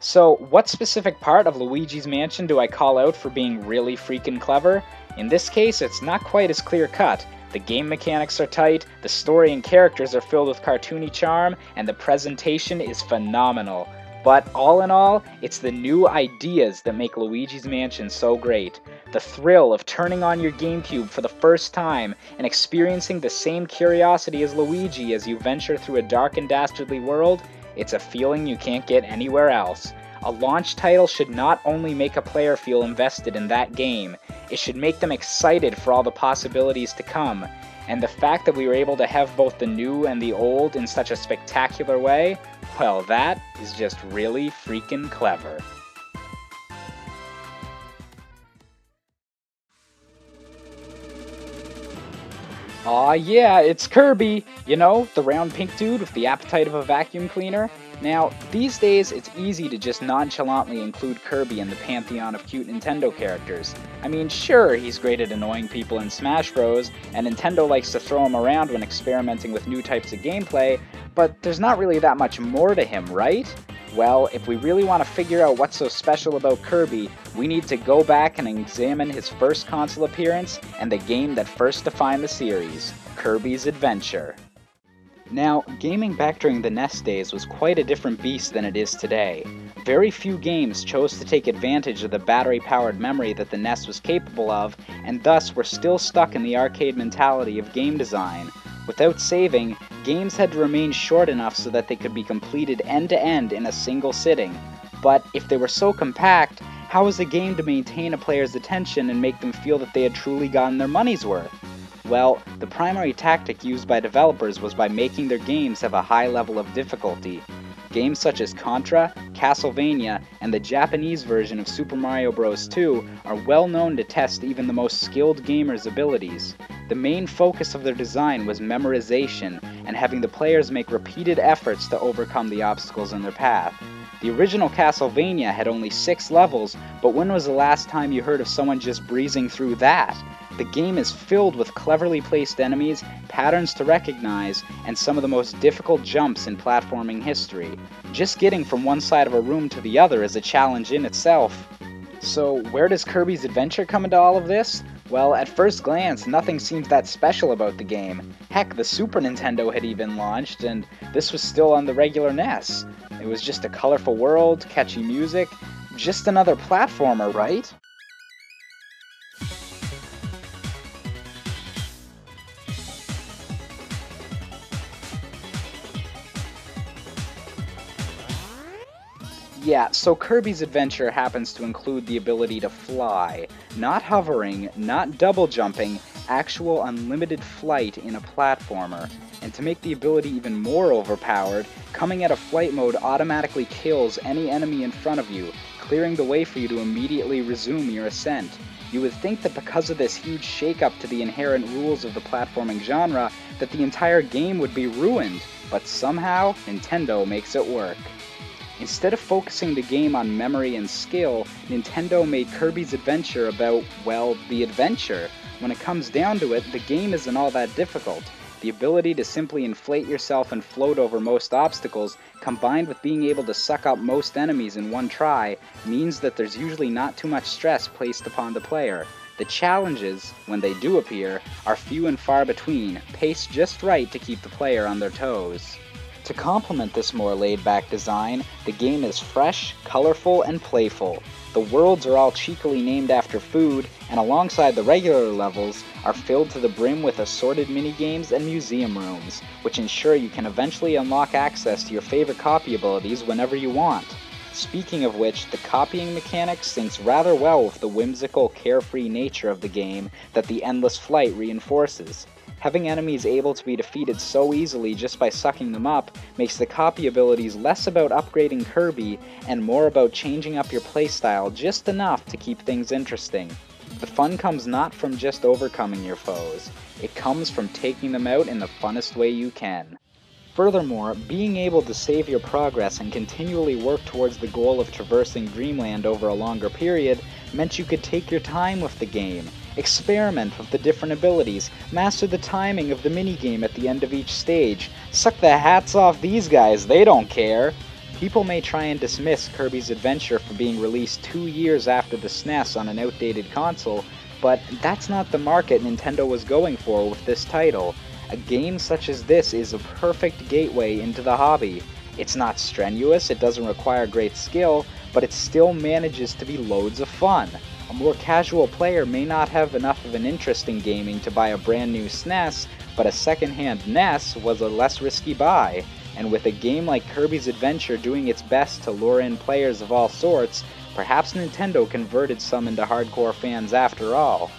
So, what specific part of Luigi's Mansion do I call out for being really freaking clever? In this case, it's not quite as clear-cut. The game mechanics are tight, the story and characters are filled with cartoony charm, and the presentation is phenomenal. But all in all, it's the new ideas that make Luigi's Mansion so great. The thrill of turning on your GameCube for the first time and experiencing the same curiosity as Luigi as you venture through a dark and dastardly world. It's a feeling you can't get anywhere else. A launch title should not only make a player feel invested in that game, it should make them excited for all the possibilities to come. And the fact that we were able to have both the new and the old in such a spectacular way, well, that is just really freaking clever. Aw yeah, it's Kirby! You know, the round pink dude with the appetite of a vacuum cleaner. Now, these days it's easy to just nonchalantly include Kirby in the pantheon of cute Nintendo characters. I mean, sure, he's great at annoying people in Smash Bros, and Nintendo likes to throw him around when experimenting with new types of gameplay, but there's not really that much more to him, right? Well, if we really want to figure out what's so special about Kirby, we need to go back and examine his first console appearance and the game that first defined the series, Kirby's Adventure. Now, gaming back during the NES days was quite a different beast than it is today. Very few games chose to take advantage of the battery-powered memory that the NES was capable of, and thus were still stuck in the arcade mentality of game design. Without saving, games had to remain short enough so that they could be completed end-to-end in a single sitting. But if they were so compact, how was a game to maintain a player's attention and make them feel that they had truly gotten their money's worth? Well, the primary tactic used by developers was by making their games have a high level of difficulty. Games such as Contra, Castlevania, and the Japanese version of Super Mario Bros. 2 are well known to test even the most skilled gamers' abilities. The main focus of their design was memorization, and having the players make repeated efforts to overcome the obstacles in their path. The original Castlevania had only 6 levels, but when was the last time you heard of someone just breezing through that? The game is filled with cleverly placed enemies, patterns to recognize, and some of the most difficult jumps in platforming history. Just getting from one side of a room to the other is a challenge in itself. So where does Kirby's Adventure come into all of this? Well, at first glance, nothing seems that special about the game. Heck, the Super Nintendo had even launched, and this was still on the regular NES. It was just a colorful world, catchy music, just another platformer, right? Yeah, so Kirby's Adventure happens to include the ability to fly. Not hovering, not double jumping, actual unlimited flight in a platformer. And to make the ability even more overpowered, coming out of flight mode automatically kills any enemy in front of you, clearing the way for you to immediately resume your ascent. You would think that because of this huge shakeup to the inherent rules of the platforming genre, that the entire game would be ruined, but somehow Nintendo makes it work. Instead of focusing the game on memory and skill, Nintendo made Kirby's Adventure about, well, the adventure. When it comes down to it, the game isn't all that difficult. The ability to simply inflate yourself and float over most obstacles, combined with being able to suck up most enemies in one try, means that there's usually not too much stress placed upon the player. The challenges, when they do appear, are few and far between, paced just right to keep the player on their toes. To complement this more laid-back design, the game is fresh, colorful, and playful. The worlds are all cheekily named after food, and alongside the regular levels, are filled to the brim with assorted minigames and museum rooms, which ensure you can eventually unlock access to your favorite copy abilities whenever you want. Speaking of which, the copying mechanic syncs rather well with the whimsical, carefree nature of the game that the endless flight reinforces. Having enemies able to be defeated so easily just by sucking them up makes the copy abilities less about upgrading Kirby and more about changing up your playstyle just enough to keep things interesting. The fun comes not from just overcoming your foes, it comes from taking them out in the funnest way you can. Furthermore, being able to save your progress and continually work towards the goal of traversing Dreamland over a longer period meant you could take your time with the game. Experiment with the different abilities, master the timing of the minigame at the end of each stage. Suck the hats off these guys, they don't care! People may try and dismiss Kirby's Adventure for being released 2 years after the SNES on an outdated console, but that's not the market Nintendo was going for with this title. A game such as this is a perfect gateway into the hobby. It's not strenuous, it doesn't require great skill, but it still manages to be loads of fun. A more casual player may not have enough of an interest in gaming to buy a brand new SNES, but a second-hand NES was a less risky buy, and with a game like Kirby's Adventure doing its best to lure in players of all sorts, perhaps Nintendo converted some into hardcore fans after all.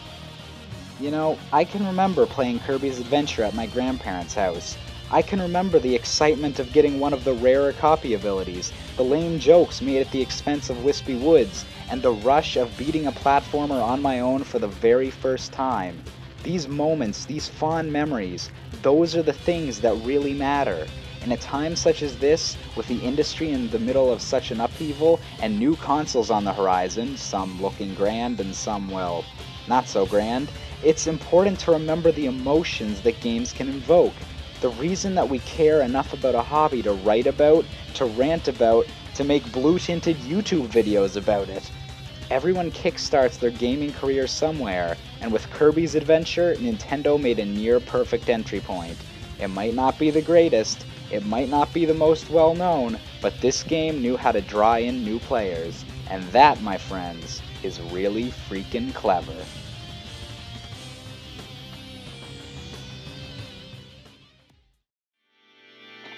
You know, I can remember playing Kirby's Adventure at my grandparents' house. I can remember the excitement of getting one of the rarer copy abilities, the lame jokes made at the expense of Wispy Woods, and the rush of beating a platformer on my own for the very first time. These moments, these fond memories, those are the things that really matter. In a time such as this, with the industry in the middle of such an upheaval, and new consoles on the horizon, some looking grand and some, well, not so grand, it's important to remember the emotions that games can invoke. The reason that we care enough about a hobby to write about, to rant about, to make blue-tinted YouTube videos about it. Everyone kickstarts their gaming career somewhere, and with Kirby's Adventure, Nintendo made a near-perfect entry point. It might not be the greatest, it might not be the most well-known, but this game knew how to draw in new players. And that, my friends, is really freaking clever.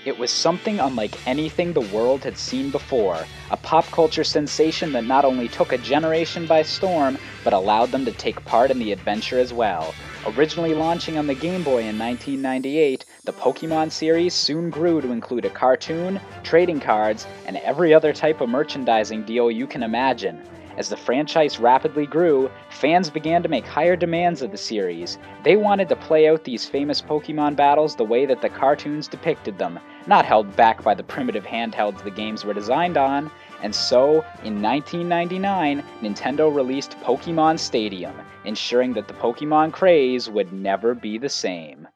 It was something unlike anything the world had seen before, a pop culture sensation that not only took a generation by storm, but allowed them to take part in the adventure as well. Originally launching on the Game Boy in 1998, the Pokémon series soon grew to include a cartoon, trading cards, and every other type of merchandising deal you can imagine. As the franchise rapidly grew, fans began to make higher demands of the series. They wanted to play out these famous Pokémon battles the way that the cartoons depicted them, not held back by the primitive handhelds the games were designed on. And so, in 1999, Nintendo released Pokémon Stadium, ensuring that the Pokémon craze would never be the same.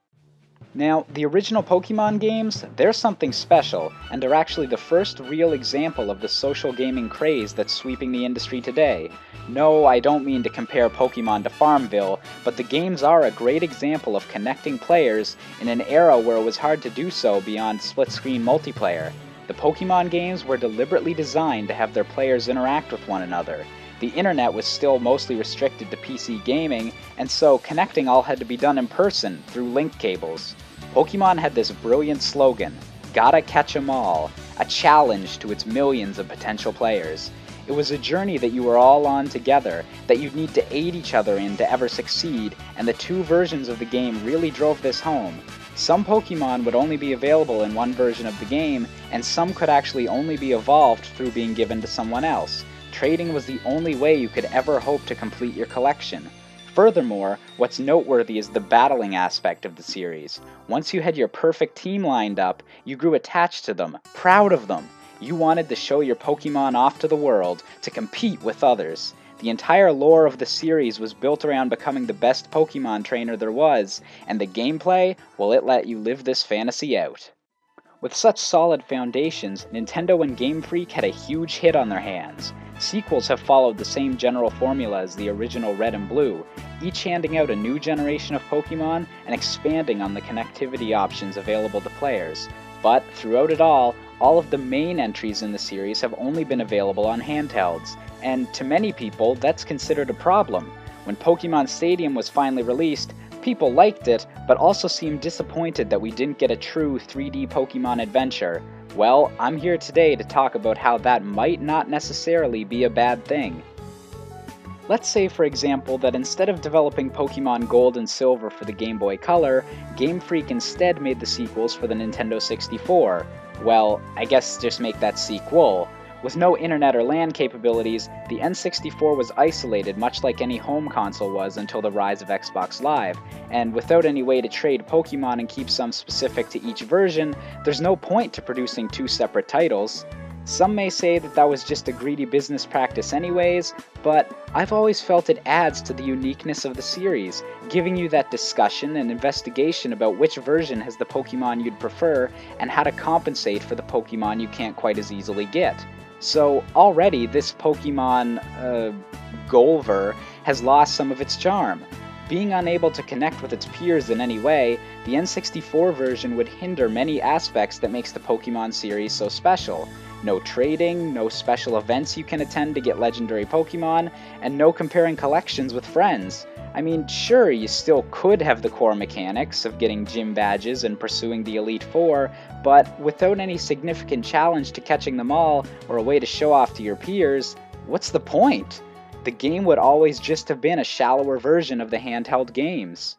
Now, the original Pokémon games, they're something special, and are actually the first real example of the social gaming craze that's sweeping the industry today. No, I don't mean to compare Pokémon to Farmville, but the games are a great example of connecting players in an era where it was hard to do so beyond split-screen multiplayer. The Pokémon games were deliberately designed to have their players interact with one another. The internet was still mostly restricted to PC gaming, and so connecting all had to be done in person, through link cables. Pokémon had this brilliant slogan, "Gotta catch 'em all," a challenge to its millions of potential players. It was a journey that you were all on together, that you'd need to aid each other in to ever succeed, and the two versions of the game really drove this home. Some Pokémon would only be available in one version of the game, and some could actually only be evolved through being given to someone else. Trading was the only way you could ever hope to complete your collection. Furthermore, what's noteworthy is the battling aspect of the series. Once you had your perfect team lined up, you grew attached to them, proud of them. You wanted to show your Pokémon off to the world, to compete with others. The entire lore of the series was built around becoming the best Pokémon trainer there was, and the gameplay, well, it let you live this fantasy out. With such solid foundations, Nintendo and Game Freak had a huge hit on their hands. Sequels have followed the same general formula as the original Red and Blue, each handing out a new generation of Pokémon and expanding on the connectivity options available to players. But throughout it all of the main entries in the series have only been available on handhelds, and to many people, that's considered a problem. When Pokémon Stadium was finally released, people liked it, but also seemed disappointed that we didn't get a true 3D Pokémon adventure. Well, I'm here today to talk about how that might not necessarily be a bad thing. Let's say, for example, that instead of developing Pokémon Gold and Silver for the Game Boy Color, Game Freak instead made the sequels for the Nintendo 64. Well, I guess just make that sequel. With no internet or LAN capabilities, the N64 was isolated much like any home console was until the rise of Xbox Live, and without any way to trade Pokémon and keep some specific to each version, there's no point to producing two separate titles. Some may say that that was just a greedy business practice anyways, but I've always felt it adds to the uniqueness of the series, giving you that discussion and investigation about which version has the Pokémon you'd prefer, and how to compensate for the Pokémon you can't quite as easily get. So already this Pokémon Golver has lost some of its charm. Being unable to connect with its peers in any way, the N64 version would hinder many aspects that makes the Pokémon series so special. No trading, no special events you can attend to get legendary Pokémon, and no comparing collections with friends. I mean, sure, you still could have the core mechanics of getting gym badges and pursuing the Elite Four, but without any significant challenge to catching them all, or a way to show off to your peers, what's the point? the game would always just have been a shallower version of the handheld games.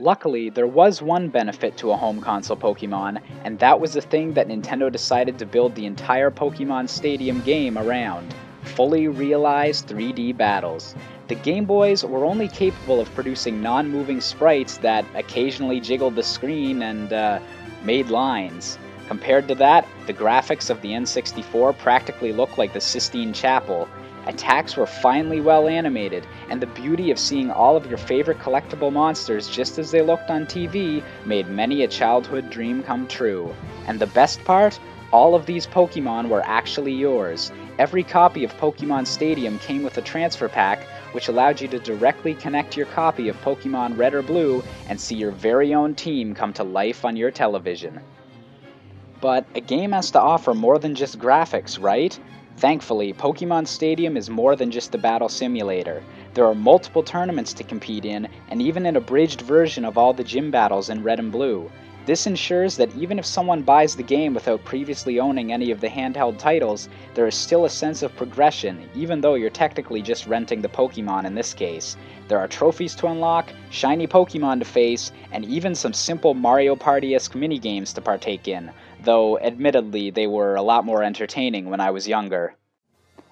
Luckily, there was one benefit to a home console Pokémon, and that was the thing that Nintendo decided to build the entire Pokémon Stadium game around: fully realized 3D battles. The Game Boys were only capable of producing non-moving sprites that occasionally jiggled the screen and made lines. Compared to that, the graphics of the N64 practically looked like the Sistine Chapel. Attacks were finely well animated, and the beauty of seeing all of your favorite collectible monsters just as they looked on TV made many a childhood dream come true. And the best part? All of these Pokémon were actually yours. Every copy of Pokémon Stadium came with a transfer pack, which allowed you to directly connect your copy of Pokémon Red or Blue and see your very own team come to life on your television. But a game has to offer more than just graphics, right? Thankfully, Pokémon Stadium is more than just a battle simulator. There are multiple tournaments to compete in, and even an abridged version of all the gym battles in Red and Blue. This ensures that even if someone buys the game without previously owning any of the handheld titles, there is still a sense of progression, even though you're technically just renting the Pokémon in this case. There are trophies to unlock, shiny Pokémon to face, and even some simple Mario Party-esque minigames to partake in, though admittedly they were a lot more entertaining when I was younger.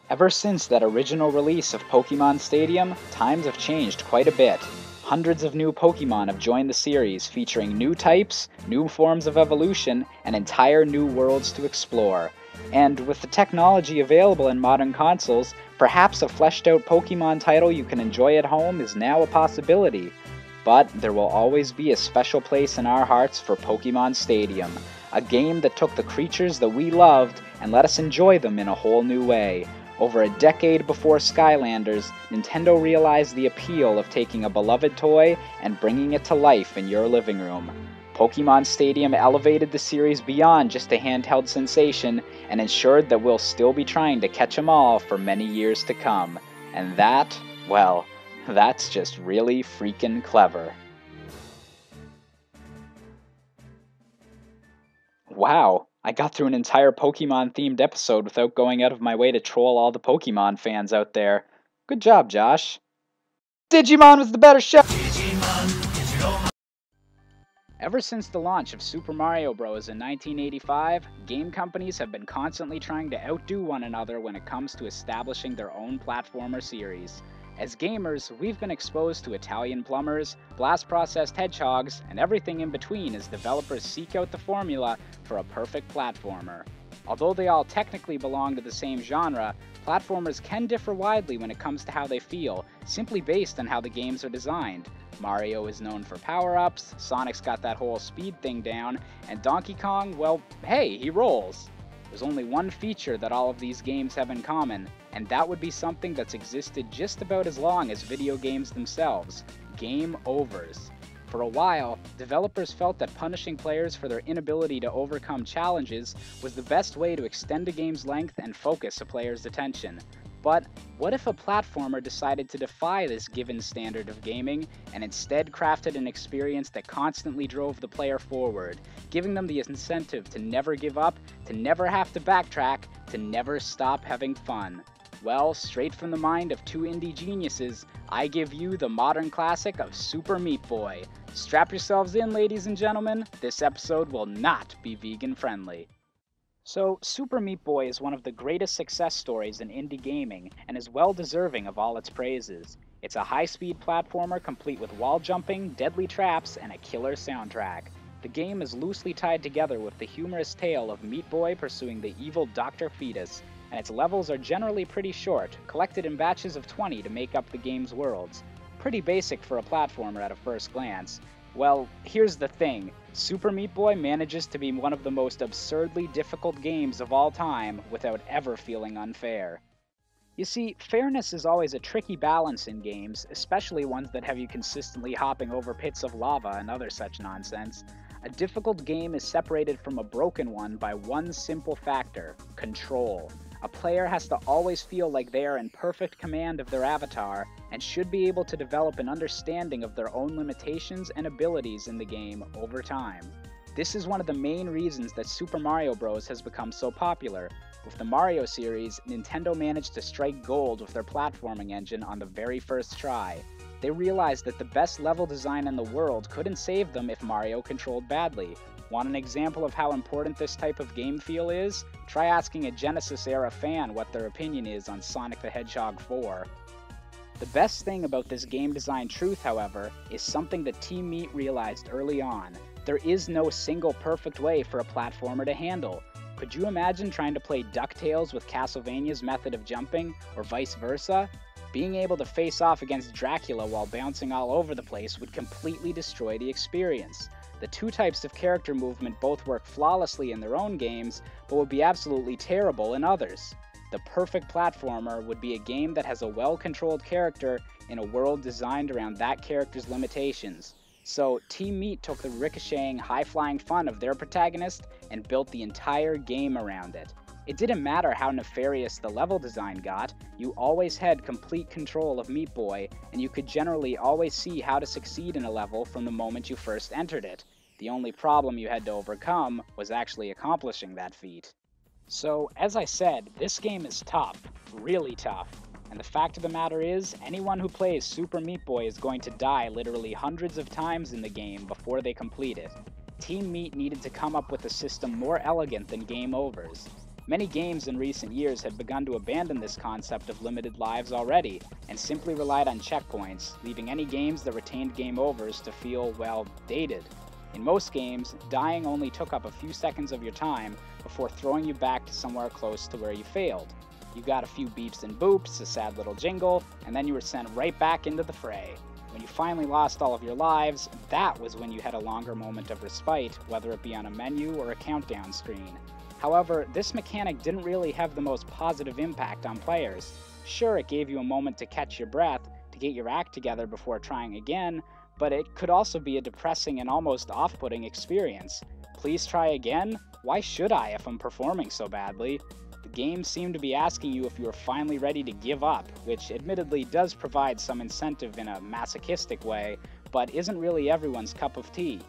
Ever since that original release of Pokémon Stadium, times have changed quite a bit. Hundreds of new Pokémon have joined the series, featuring new types, new forms of evolution, and entire new worlds to explore. And with the technology available in modern consoles, perhaps a fleshed-out Pokémon title you can enjoy at home is now a possibility. But there will always be a special place in our hearts for Pokémon Stadium, a game that took the creatures that we loved and let us enjoy them in a whole new way. Over a decade before Skylanders, Nintendo realized the appeal of taking a beloved toy and bringing it to life in your living room. Pokémon Stadium elevated the series beyond just a handheld sensation and ensured that we'll still be trying to catch 'em all for many years to come. And that, well, that's just really freaking clever. Wow, I got through an entire Pokémon-themed episode without going out of my way to troll all the Pokémon fans out there. Good job, Josh. Digimon was the better show! Ever since the launch of Super Mario Bros. In 1985, game companies have been constantly trying to outdo one another when it comes to establishing their own platformer series. As gamers, we've been exposed to Italian plumbers, blast-processed hedgehogs, and everything in between as developers seek out the formula for a perfect platformer. Although they all technically belong to the same genre, platformers can differ widely when it comes to how they feel, simply based on how the games are designed. Mario is known for power-ups, Sonic's got that whole speed thing down, and Donkey Kong, well, hey, he rolls. There's only one feature that all of these games have in common, and that would be something that's existed just about as long as video games themselves: game overs. For a while, developers felt that punishing players for their inability to overcome challenges was the best way to extend a game's length and focus a player's attention. But what if a platformer decided to defy this given standard of gaming and instead crafted an experience that constantly drove the player forward, giving them the incentive to never give up, to never have to backtrack, to never stop having fun? Well, straight from the mind of two indie geniuses, I give you the modern classic of Super Meat Boy. Strap yourselves in, ladies and gentlemen, this episode will not be vegan friendly. So, Super Meat Boy is one of the greatest success stories in indie gaming, and is well deserving of all its praises. It's a high-speed platformer complete with wall jumping, deadly traps, and a killer soundtrack. The game is loosely tied together with the humorous tale of Meat Boy pursuing the evil Dr. Fetus, and its levels are generally pretty short, collected in batches of 20 to make up the game's worlds. Pretty basic for a platformer at a first glance. Well, here's the thing. Super Meat Boy manages to be one of the most absurdly difficult games of all time without ever feeling unfair. You see, fairness is always a tricky balance in games, especially ones that have you consistently hopping over pits of lava and other such nonsense. A difficult game is separated from a broken one by one simple factor: control. A player has to always feel like they are in perfect command of their avatar, and should be able to develop an understanding of their own limitations and abilities in the game over time. This is one of the main reasons that Super Mario Bros. Has become so popular. With the Mario series, Nintendo managed to strike gold with their platforming engine on the very first try. They realized that the best level design in the world couldn't save them if Mario controlled badly. Want an example of how important this type of game feel is? Try asking a Genesis-era fan what their opinion is on Sonic the Hedgehog 4. The best thing about this game design truth, however, is something that Team Meat realized early on. There is no single perfect way for a platformer to handle. Could you imagine trying to play DuckTales with Castlevania's method of jumping, or vice versa? Being able to face off against Dracula while bouncing all over the place would completely destroy the experience. The two types of character movement both work flawlessly in their own games, but would be absolutely terrible in others. The perfect platformer would be a game that has a well-controlled character in a world designed around that character's limitations. So, Team Meat took the ricocheting, high-flying fun of their protagonist and built the entire game around it. It didn't matter how nefarious the level design got, you always had complete control of Meat Boy, and you could generally always see how to succeed in a level from the moment you first entered it. The only problem you had to overcome was actually accomplishing that feat. So, as I said, this game is tough, really tough, and the fact of the matter is, anyone who plays Super Meat Boy is going to die literally hundreds of times in the game before they complete it. Team Meat needed to come up with a system more elegant than game overs. Many games in recent years have begun to abandon this concept of limited lives already, and simply relied on checkpoints, leaving any games that retained game overs to feel, well, dated. In most games, dying only took up a few seconds of your time before throwing you back to somewhere close to where you failed. You got a few beeps and boops, a sad little jingle, and then you were sent right back into the fray. When you finally lost all of your lives, that was when you had a longer moment of respite, whether it be on a menu or a countdown screen. However, this mechanic didn't really have the most positive impact on players. Sure, it gave you a moment to catch your breath, to get your act together before trying again, but it could also be a depressing and almost off-putting experience. Please try again? Why should I if I'm performing so badly? The game seemed to be asking you if you were finally ready to give up, which admittedly does provide some incentive in a masochistic way, but isn't really everyone's cup of tea.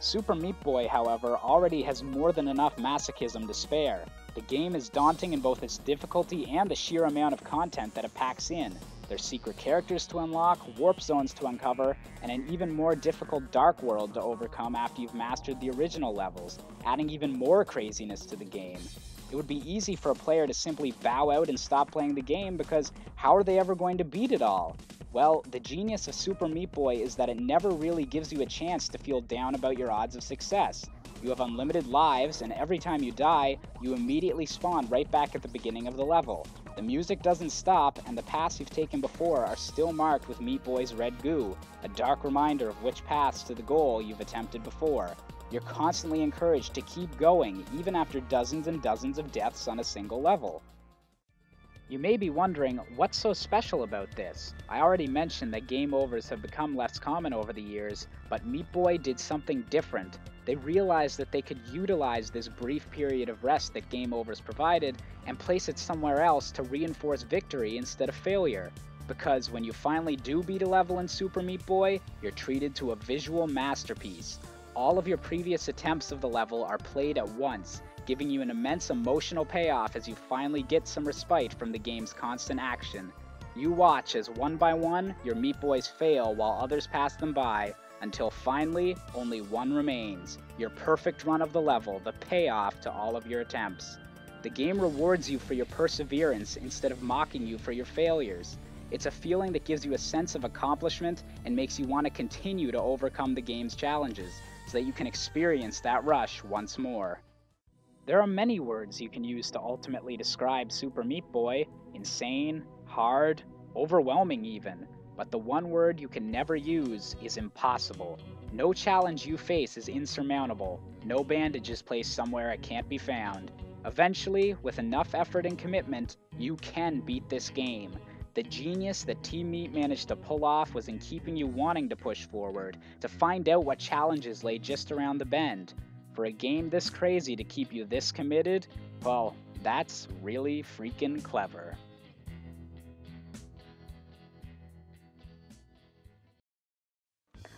Super Meat Boy, however, already has more than enough masochism to spare. The game is daunting in both its difficulty and the sheer amount of content that it packs in. There's secret characters to unlock, warp zones to uncover, and an even more difficult Dark World to overcome after you've mastered the original levels, adding even more craziness to the game. It would be easy for a player to simply bow out and stop playing the game because how are they ever going to beat it all? Well, the genius of Super Meat Boy is that it never really gives you a chance to feel down about your odds of success. You have unlimited lives, and every time you die, you immediately spawn right back at the beginning of the level. The music doesn't stop, and the paths you've taken before are still marked with Meat Boy's red goo, a dark reminder of which paths to the goal you've attempted before. You're constantly encouraged to keep going, even after dozens and dozens of deaths on a single level. You may be wondering, what's so special about this? I already mentioned that game overs have become less common over the years, but Meat Boy did something different. They realized that they could utilize this brief period of rest that game overs provided and place it somewhere else to reinforce victory instead of failure. Because when you finally do beat a level in Super Meat Boy, you're treated to a visual masterpiece. All of your previous attempts of the level are played at once, giving you an immense emotional payoff as you finally get some respite from the game's constant action. You watch as one by one, your Meat Boys fail while others pass them by, until finally, only one remains, your perfect run of the level, the payoff to all of your attempts. The game rewards you for your perseverance instead of mocking you for your failures. It's a feeling that gives you a sense of accomplishment and makes you want to continue to overcome the game's challenges, so that you can experience that rush once more. There are many words you can use to ultimately describe Super Meat Boy, insane, hard, overwhelming even. But the one word you can never use is impossible. No challenge you face is insurmountable. No bandage is placed somewhere it can't be found. Eventually, with enough effort and commitment, you can beat this game. The genius that Team Meat managed to pull off was in keeping you wanting to push forward, to find out what challenges lay just around the bend. For a game this crazy to keep you this committed, well, that's really freaking clever.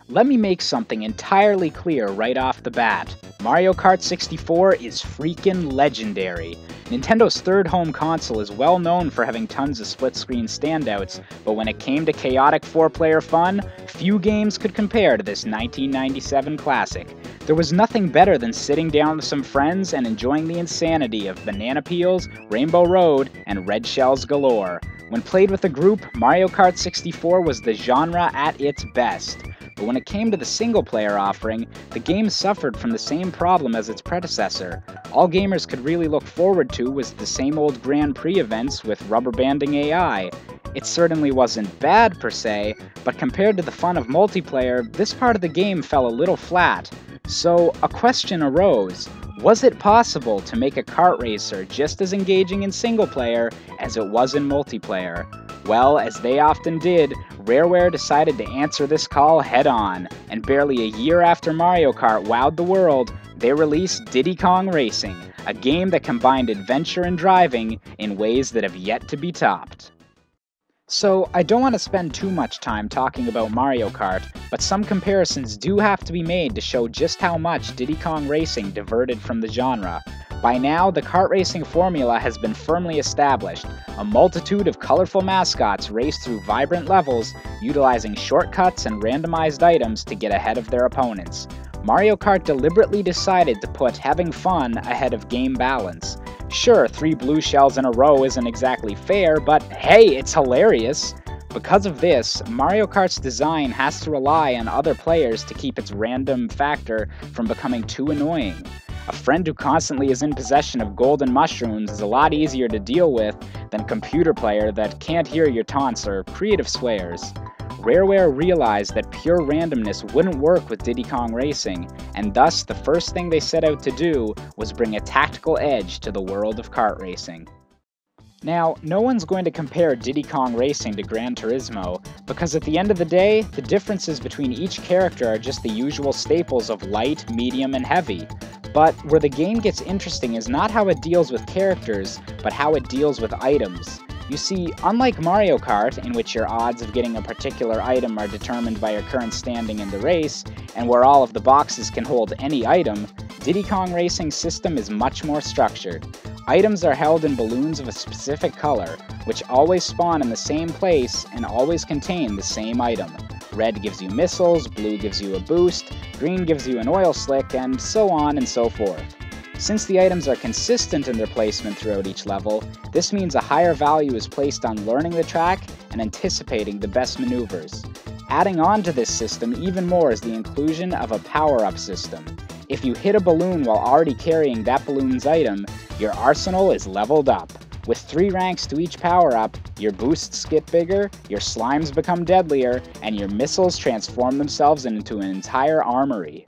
Let me make something entirely clear right off the bat. Mario Kart 64 is freaking legendary. Nintendo's third home console is well known for having tons of split-screen standouts, but when it came to chaotic four-player fun, few games could compare to this 1997 classic. There was nothing better than sitting down with some friends and enjoying the insanity of banana peels, Rainbow Road, and red shells galore. When played with a group, Mario Kart 64 was the genre at its best. But when it came to the single-player offering, the game suffered from the same problem as its predecessor. All gamers could really look forward to was the same old Grand Prix events with rubber-banding AI. It certainly wasn't bad per se, but compared to the fun of multiplayer, this part of the game fell a little flat. So a question arose. Was it possible to make a kart racer just as engaging in single-player as it was in multiplayer? Well, as they often did, Rareware decided to answer this call head-on, and barely a year after Mario Kart wowed the world, they released Diddy Kong Racing, a game that combined adventure and driving in ways that have yet to be topped. So, I don't want to spend too much time talking about Mario Kart, but some comparisons do have to be made to show just how much Diddy Kong Racing diverted from the genre. By now, the kart racing formula has been firmly established. A multitude of colorful mascots race through vibrant levels, utilizing shortcuts and randomized items to get ahead of their opponents. Mario Kart deliberately decided to put having fun ahead of game balance. Sure, 3 blue shells in a row isn't exactly fair, but hey, it's hilarious! Because of this, Mario Kart's design has to rely on other players to keep its random factor from becoming too annoying. A friend who constantly is in possession of golden mushrooms is a lot easier to deal with than a computer player that can't hear your taunts or creative swears. Rareware realized that pure randomness wouldn't work with Diddy Kong Racing, and thus the first thing they set out to do was bring a tactical edge to the world of kart racing. Now, no one's going to compare Diddy Kong Racing to Gran Turismo, because at the end of the day, the differences between each character are just the usual staples of light, medium, and heavy. But where the game gets interesting is not how it deals with characters, but how it deals with items. You see, unlike Mario Kart, in which your odds of getting a particular item are determined by your current standing in the race, and where all of the boxes can hold any item, Diddy Kong Racing's system is much more structured. Items are held in balloons of a specific color, which always spawn in the same place and always contain the same item. Red gives you missiles, blue gives you a boost, green gives you an oil slick, and so on and so forth. Since the items are consistent in their placement throughout each level, this means a higher value is placed on learning the track and anticipating the best maneuvers. Adding on to this system even more is the inclusion of a power-up system. If you hit a balloon while already carrying that balloon's item, your arsenal is leveled up. With 3 ranks to each power-up, your boosts get bigger, your slimes become deadlier, and your missiles transform themselves into an entire armory.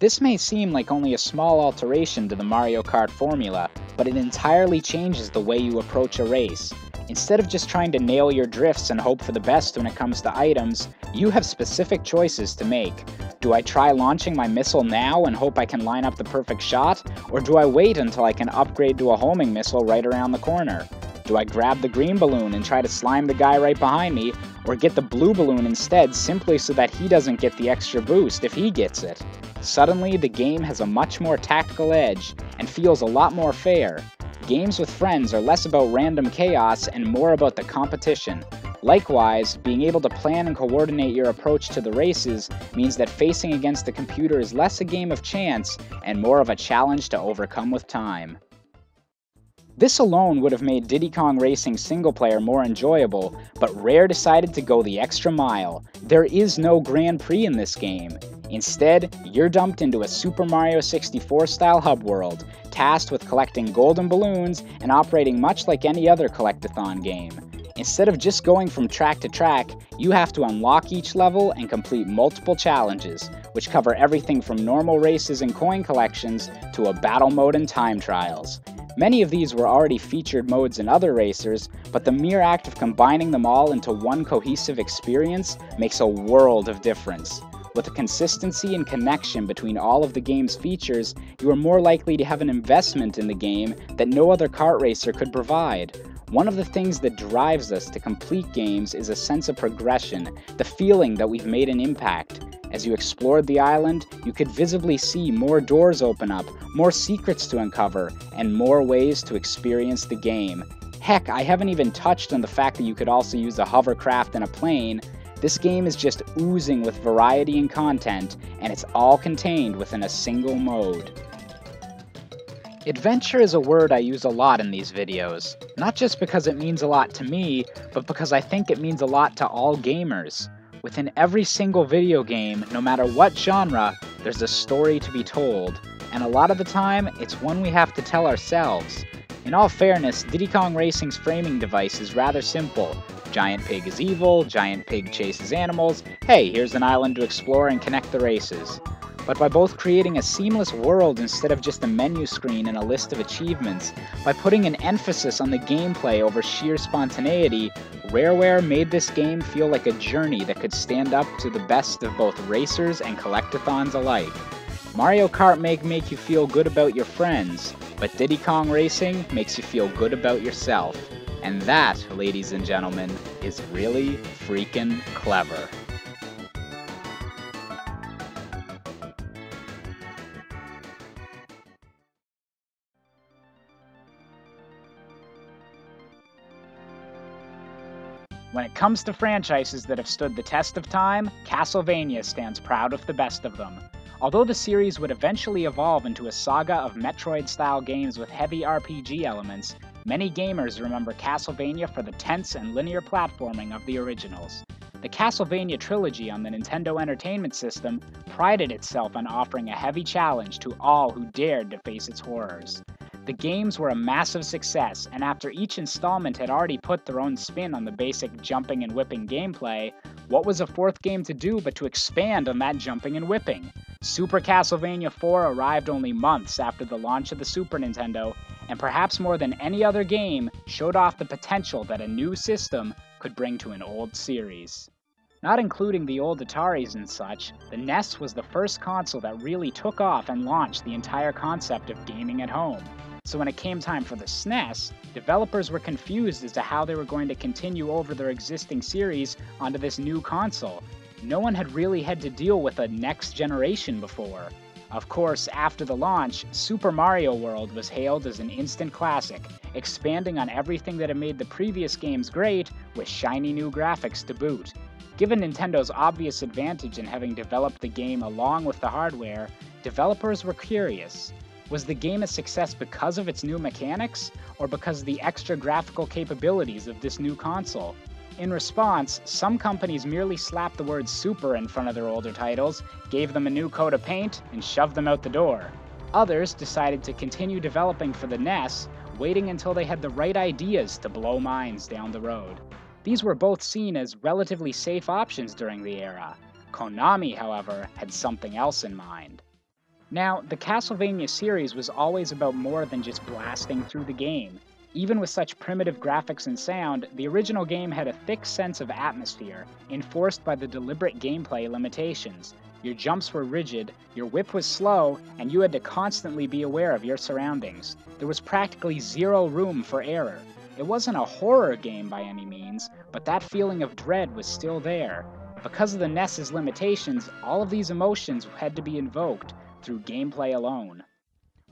This may seem like only a small alteration to the Mario Kart formula, but it entirely changes the way you approach a race. Instead of just trying to nail your drifts and hope for the best when it comes to items, you have specific choices to make. Do I try launching my missile now and hope I can line up the perfect shot, or do I wait until I can upgrade to a homing missile right around the corner? Do I grab the green balloon and try to slime the guy right behind me, or get the blue balloon instead simply so that he doesn't get the extra boost if he gets it? Suddenly, the game has a much more tactical edge and feels a lot more fair. Games with friends are less about random chaos and more about the competition. Likewise, being able to plan and coordinate your approach to the races means that facing against the computer is less a game of chance and more of a challenge to overcome with time. This alone would have made Diddy Kong Racing single-player more enjoyable, but Rare decided to go the extra mile. There is no Grand Prix in this game. Instead, you're dumped into a Super Mario 64-style hub world, tasked with collecting golden balloons and operating much like any other collect-a-thon game. Instead of just going from track to track, you have to unlock each level and complete multiple challenges, which cover everything from normal races and coin collections to a battle mode and time trials. Many of these were already featured modes in other racers, but the mere act of combining them all into one cohesive experience makes a world of difference. With a consistency and connection between all of the game's features, you are more likely to have an investment in the game that no other kart racer could provide. One of the things that drives us to complete games is a sense of progression, the feeling that we've made an impact. As you explored the island, you could visibly see more doors open up, more secrets to uncover, and more ways to experience the game. Heck, I haven't even touched on the fact that you could also use a hovercraft and a plane. This game is just oozing with variety and content, and it's all contained within a single mode. Adventure is a word I use a lot in these videos, not just because it means a lot to me, but because I think it means a lot to all gamers. Within every single video game, no matter what genre, there's a story to be told, and a lot of the time, it's one we have to tell ourselves. In all fairness, Diddy Kong Racing's framing device is rather simple. Giant Pig is evil, Giant Pig chases animals, hey, here's an island to explore and connect the races. But by both creating a seamless world instead of just a menu screen and a list of achievements, by putting an emphasis on the gameplay over sheer spontaneity, Rareware made this game feel like a journey that could stand up to the best of both racers and collectathons alike. Mario Kart may make you feel good about your friends, but Diddy Kong Racing makes you feel good about yourself. And that, ladies and gentlemen, is really freaking clever. When it comes to franchises that have stood the test of time, Castlevania stands proud of the best of them. Although the series would eventually evolve into a saga of Metroid-style games with heavy RPG elements, many gamers remember Castlevania for the tense and linear platforming of the originals. The Castlevania trilogy on the Nintendo Entertainment System prided itself on offering a heavy challenge to all who dared to face its horrors. The games were a massive success, and after each installment had already put their own spin on the basic jumping and whipping gameplay, what was a fourth game to do but to expand on that jumping and whipping? Super Castlevania IV arrived only months after the launch of the Super Nintendo, and perhaps more than any other game, showed off the potential that a new system could bring to an old series. Not including the old Ataris and such, the NES was the first console that really took off and launched the entire concept of gaming at home. So when it came time for the SNES, developers were confused as to how they were going to continue over their existing series onto this new console. No one had really had to deal with a next generation before. Of course, after the launch, Super Mario World was hailed as an instant classic, expanding on everything that had made the previous games great, with shiny new graphics to boot. Given Nintendo's obvious advantage in having developed the game along with the hardware, developers were curious. Was the game a success because of its new mechanics, or because of the extra graphical capabilities of this new console? In response, some companies merely slapped the word Super in front of their older titles, gave them a new coat of paint, and shoved them out the door. Others decided to continue developing for the NES, waiting until they had the right ideas to blow minds down the road. These were both seen as relatively safe options during the era. Konami, however, had something else in mind. Now, the Castlevania series was always about more than just blasting through the game. Even with such primitive graphics and sound, the original game had a thick sense of atmosphere, enforced by the deliberate gameplay limitations. Your jumps were rigid, your whip was slow, and you had to constantly be aware of your surroundings. There was practically zero room for error. It wasn't a horror game by any means, but that feeling of dread was still there. Because of the NES's limitations, all of these emotions had to be invoked through gameplay alone.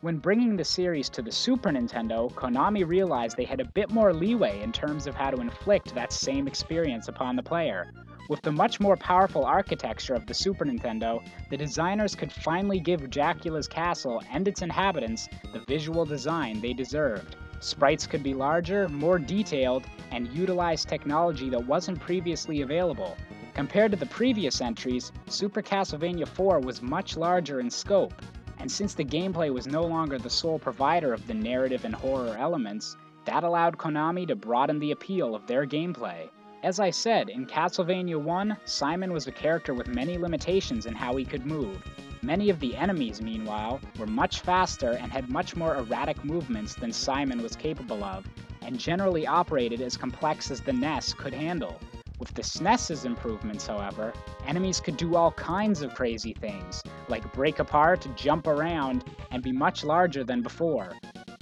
When bringing the series to the Super Nintendo, Konami realized they had a bit more leeway in terms of how to inflict that same experience upon the player. With the much more powerful architecture of the Super Nintendo, the designers could finally give Dracula's castle and its inhabitants the visual design they deserved. Sprites could be larger, more detailed, and utilize technology that wasn't previously available. Compared to the previous entries, Super Castlevania IV was much larger in scope, and since the gameplay was no longer the sole provider of the narrative and horror elements, that allowed Konami to broaden the appeal of their gameplay. As I said, in Castlevania I, Simon was a character with many limitations in how he could move. Many of the enemies, meanwhile, were much faster and had much more erratic movements than Simon was capable of, and generally operated as complex as the NES could handle. With the SNES's improvements, however, enemies could do all kinds of crazy things, like break apart, jump around, and be much larger than before.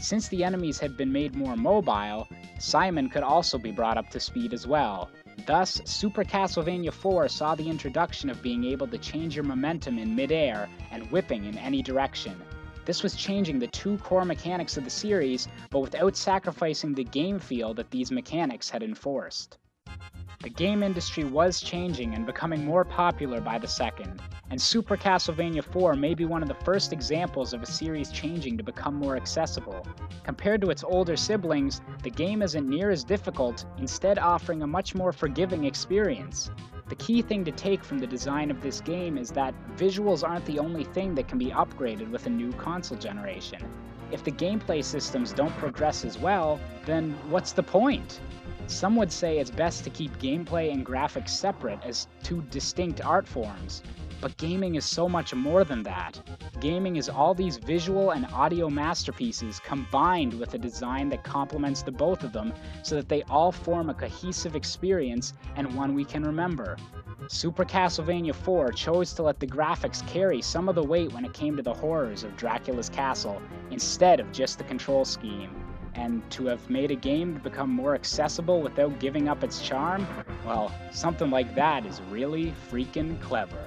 Since the enemies had been made more mobile, Simon could also be brought up to speed as well. Thus, Super Castlevania IV saw the introduction of being able to change your momentum in midair and whipping in any direction. This was changing the two core mechanics of the series, but without sacrificing the game feel that these mechanics had enforced. The game industry was changing and becoming more popular by the second, and Super Castlevania IV may be one of the first examples of a series changing to become more accessible. Compared to its older siblings, the game isn't near as difficult, instead offering a much more forgiving experience. The key thing to take from the design of this game is that visuals aren't the only thing that can be upgraded with a new console generation. If the gameplay systems don't progress as well, then what's the point? Some would say it's best to keep gameplay and graphics separate as two distinct art forms. But gaming is so much more than that. Gaming is all these visual and audio masterpieces combined with a design that complements the both of them so that they all form a cohesive experience and one we can remember. Super Castlevania IV chose to let the graphics carry some of the weight when it came to the horrors of Dracula's castle, instead of just the control scheme. And to have made a game to become more accessible without giving up its charm? Well, something like that is really freaking clever.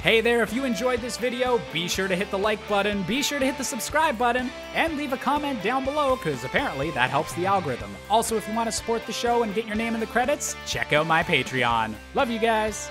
Hey there, if you enjoyed this video, be sure to hit the like button, be sure to hit the subscribe button, and leave a comment down below, because apparently that helps the algorithm. Also, if you want to support the show and get your name in the credits, check out my Patreon. Love you guys!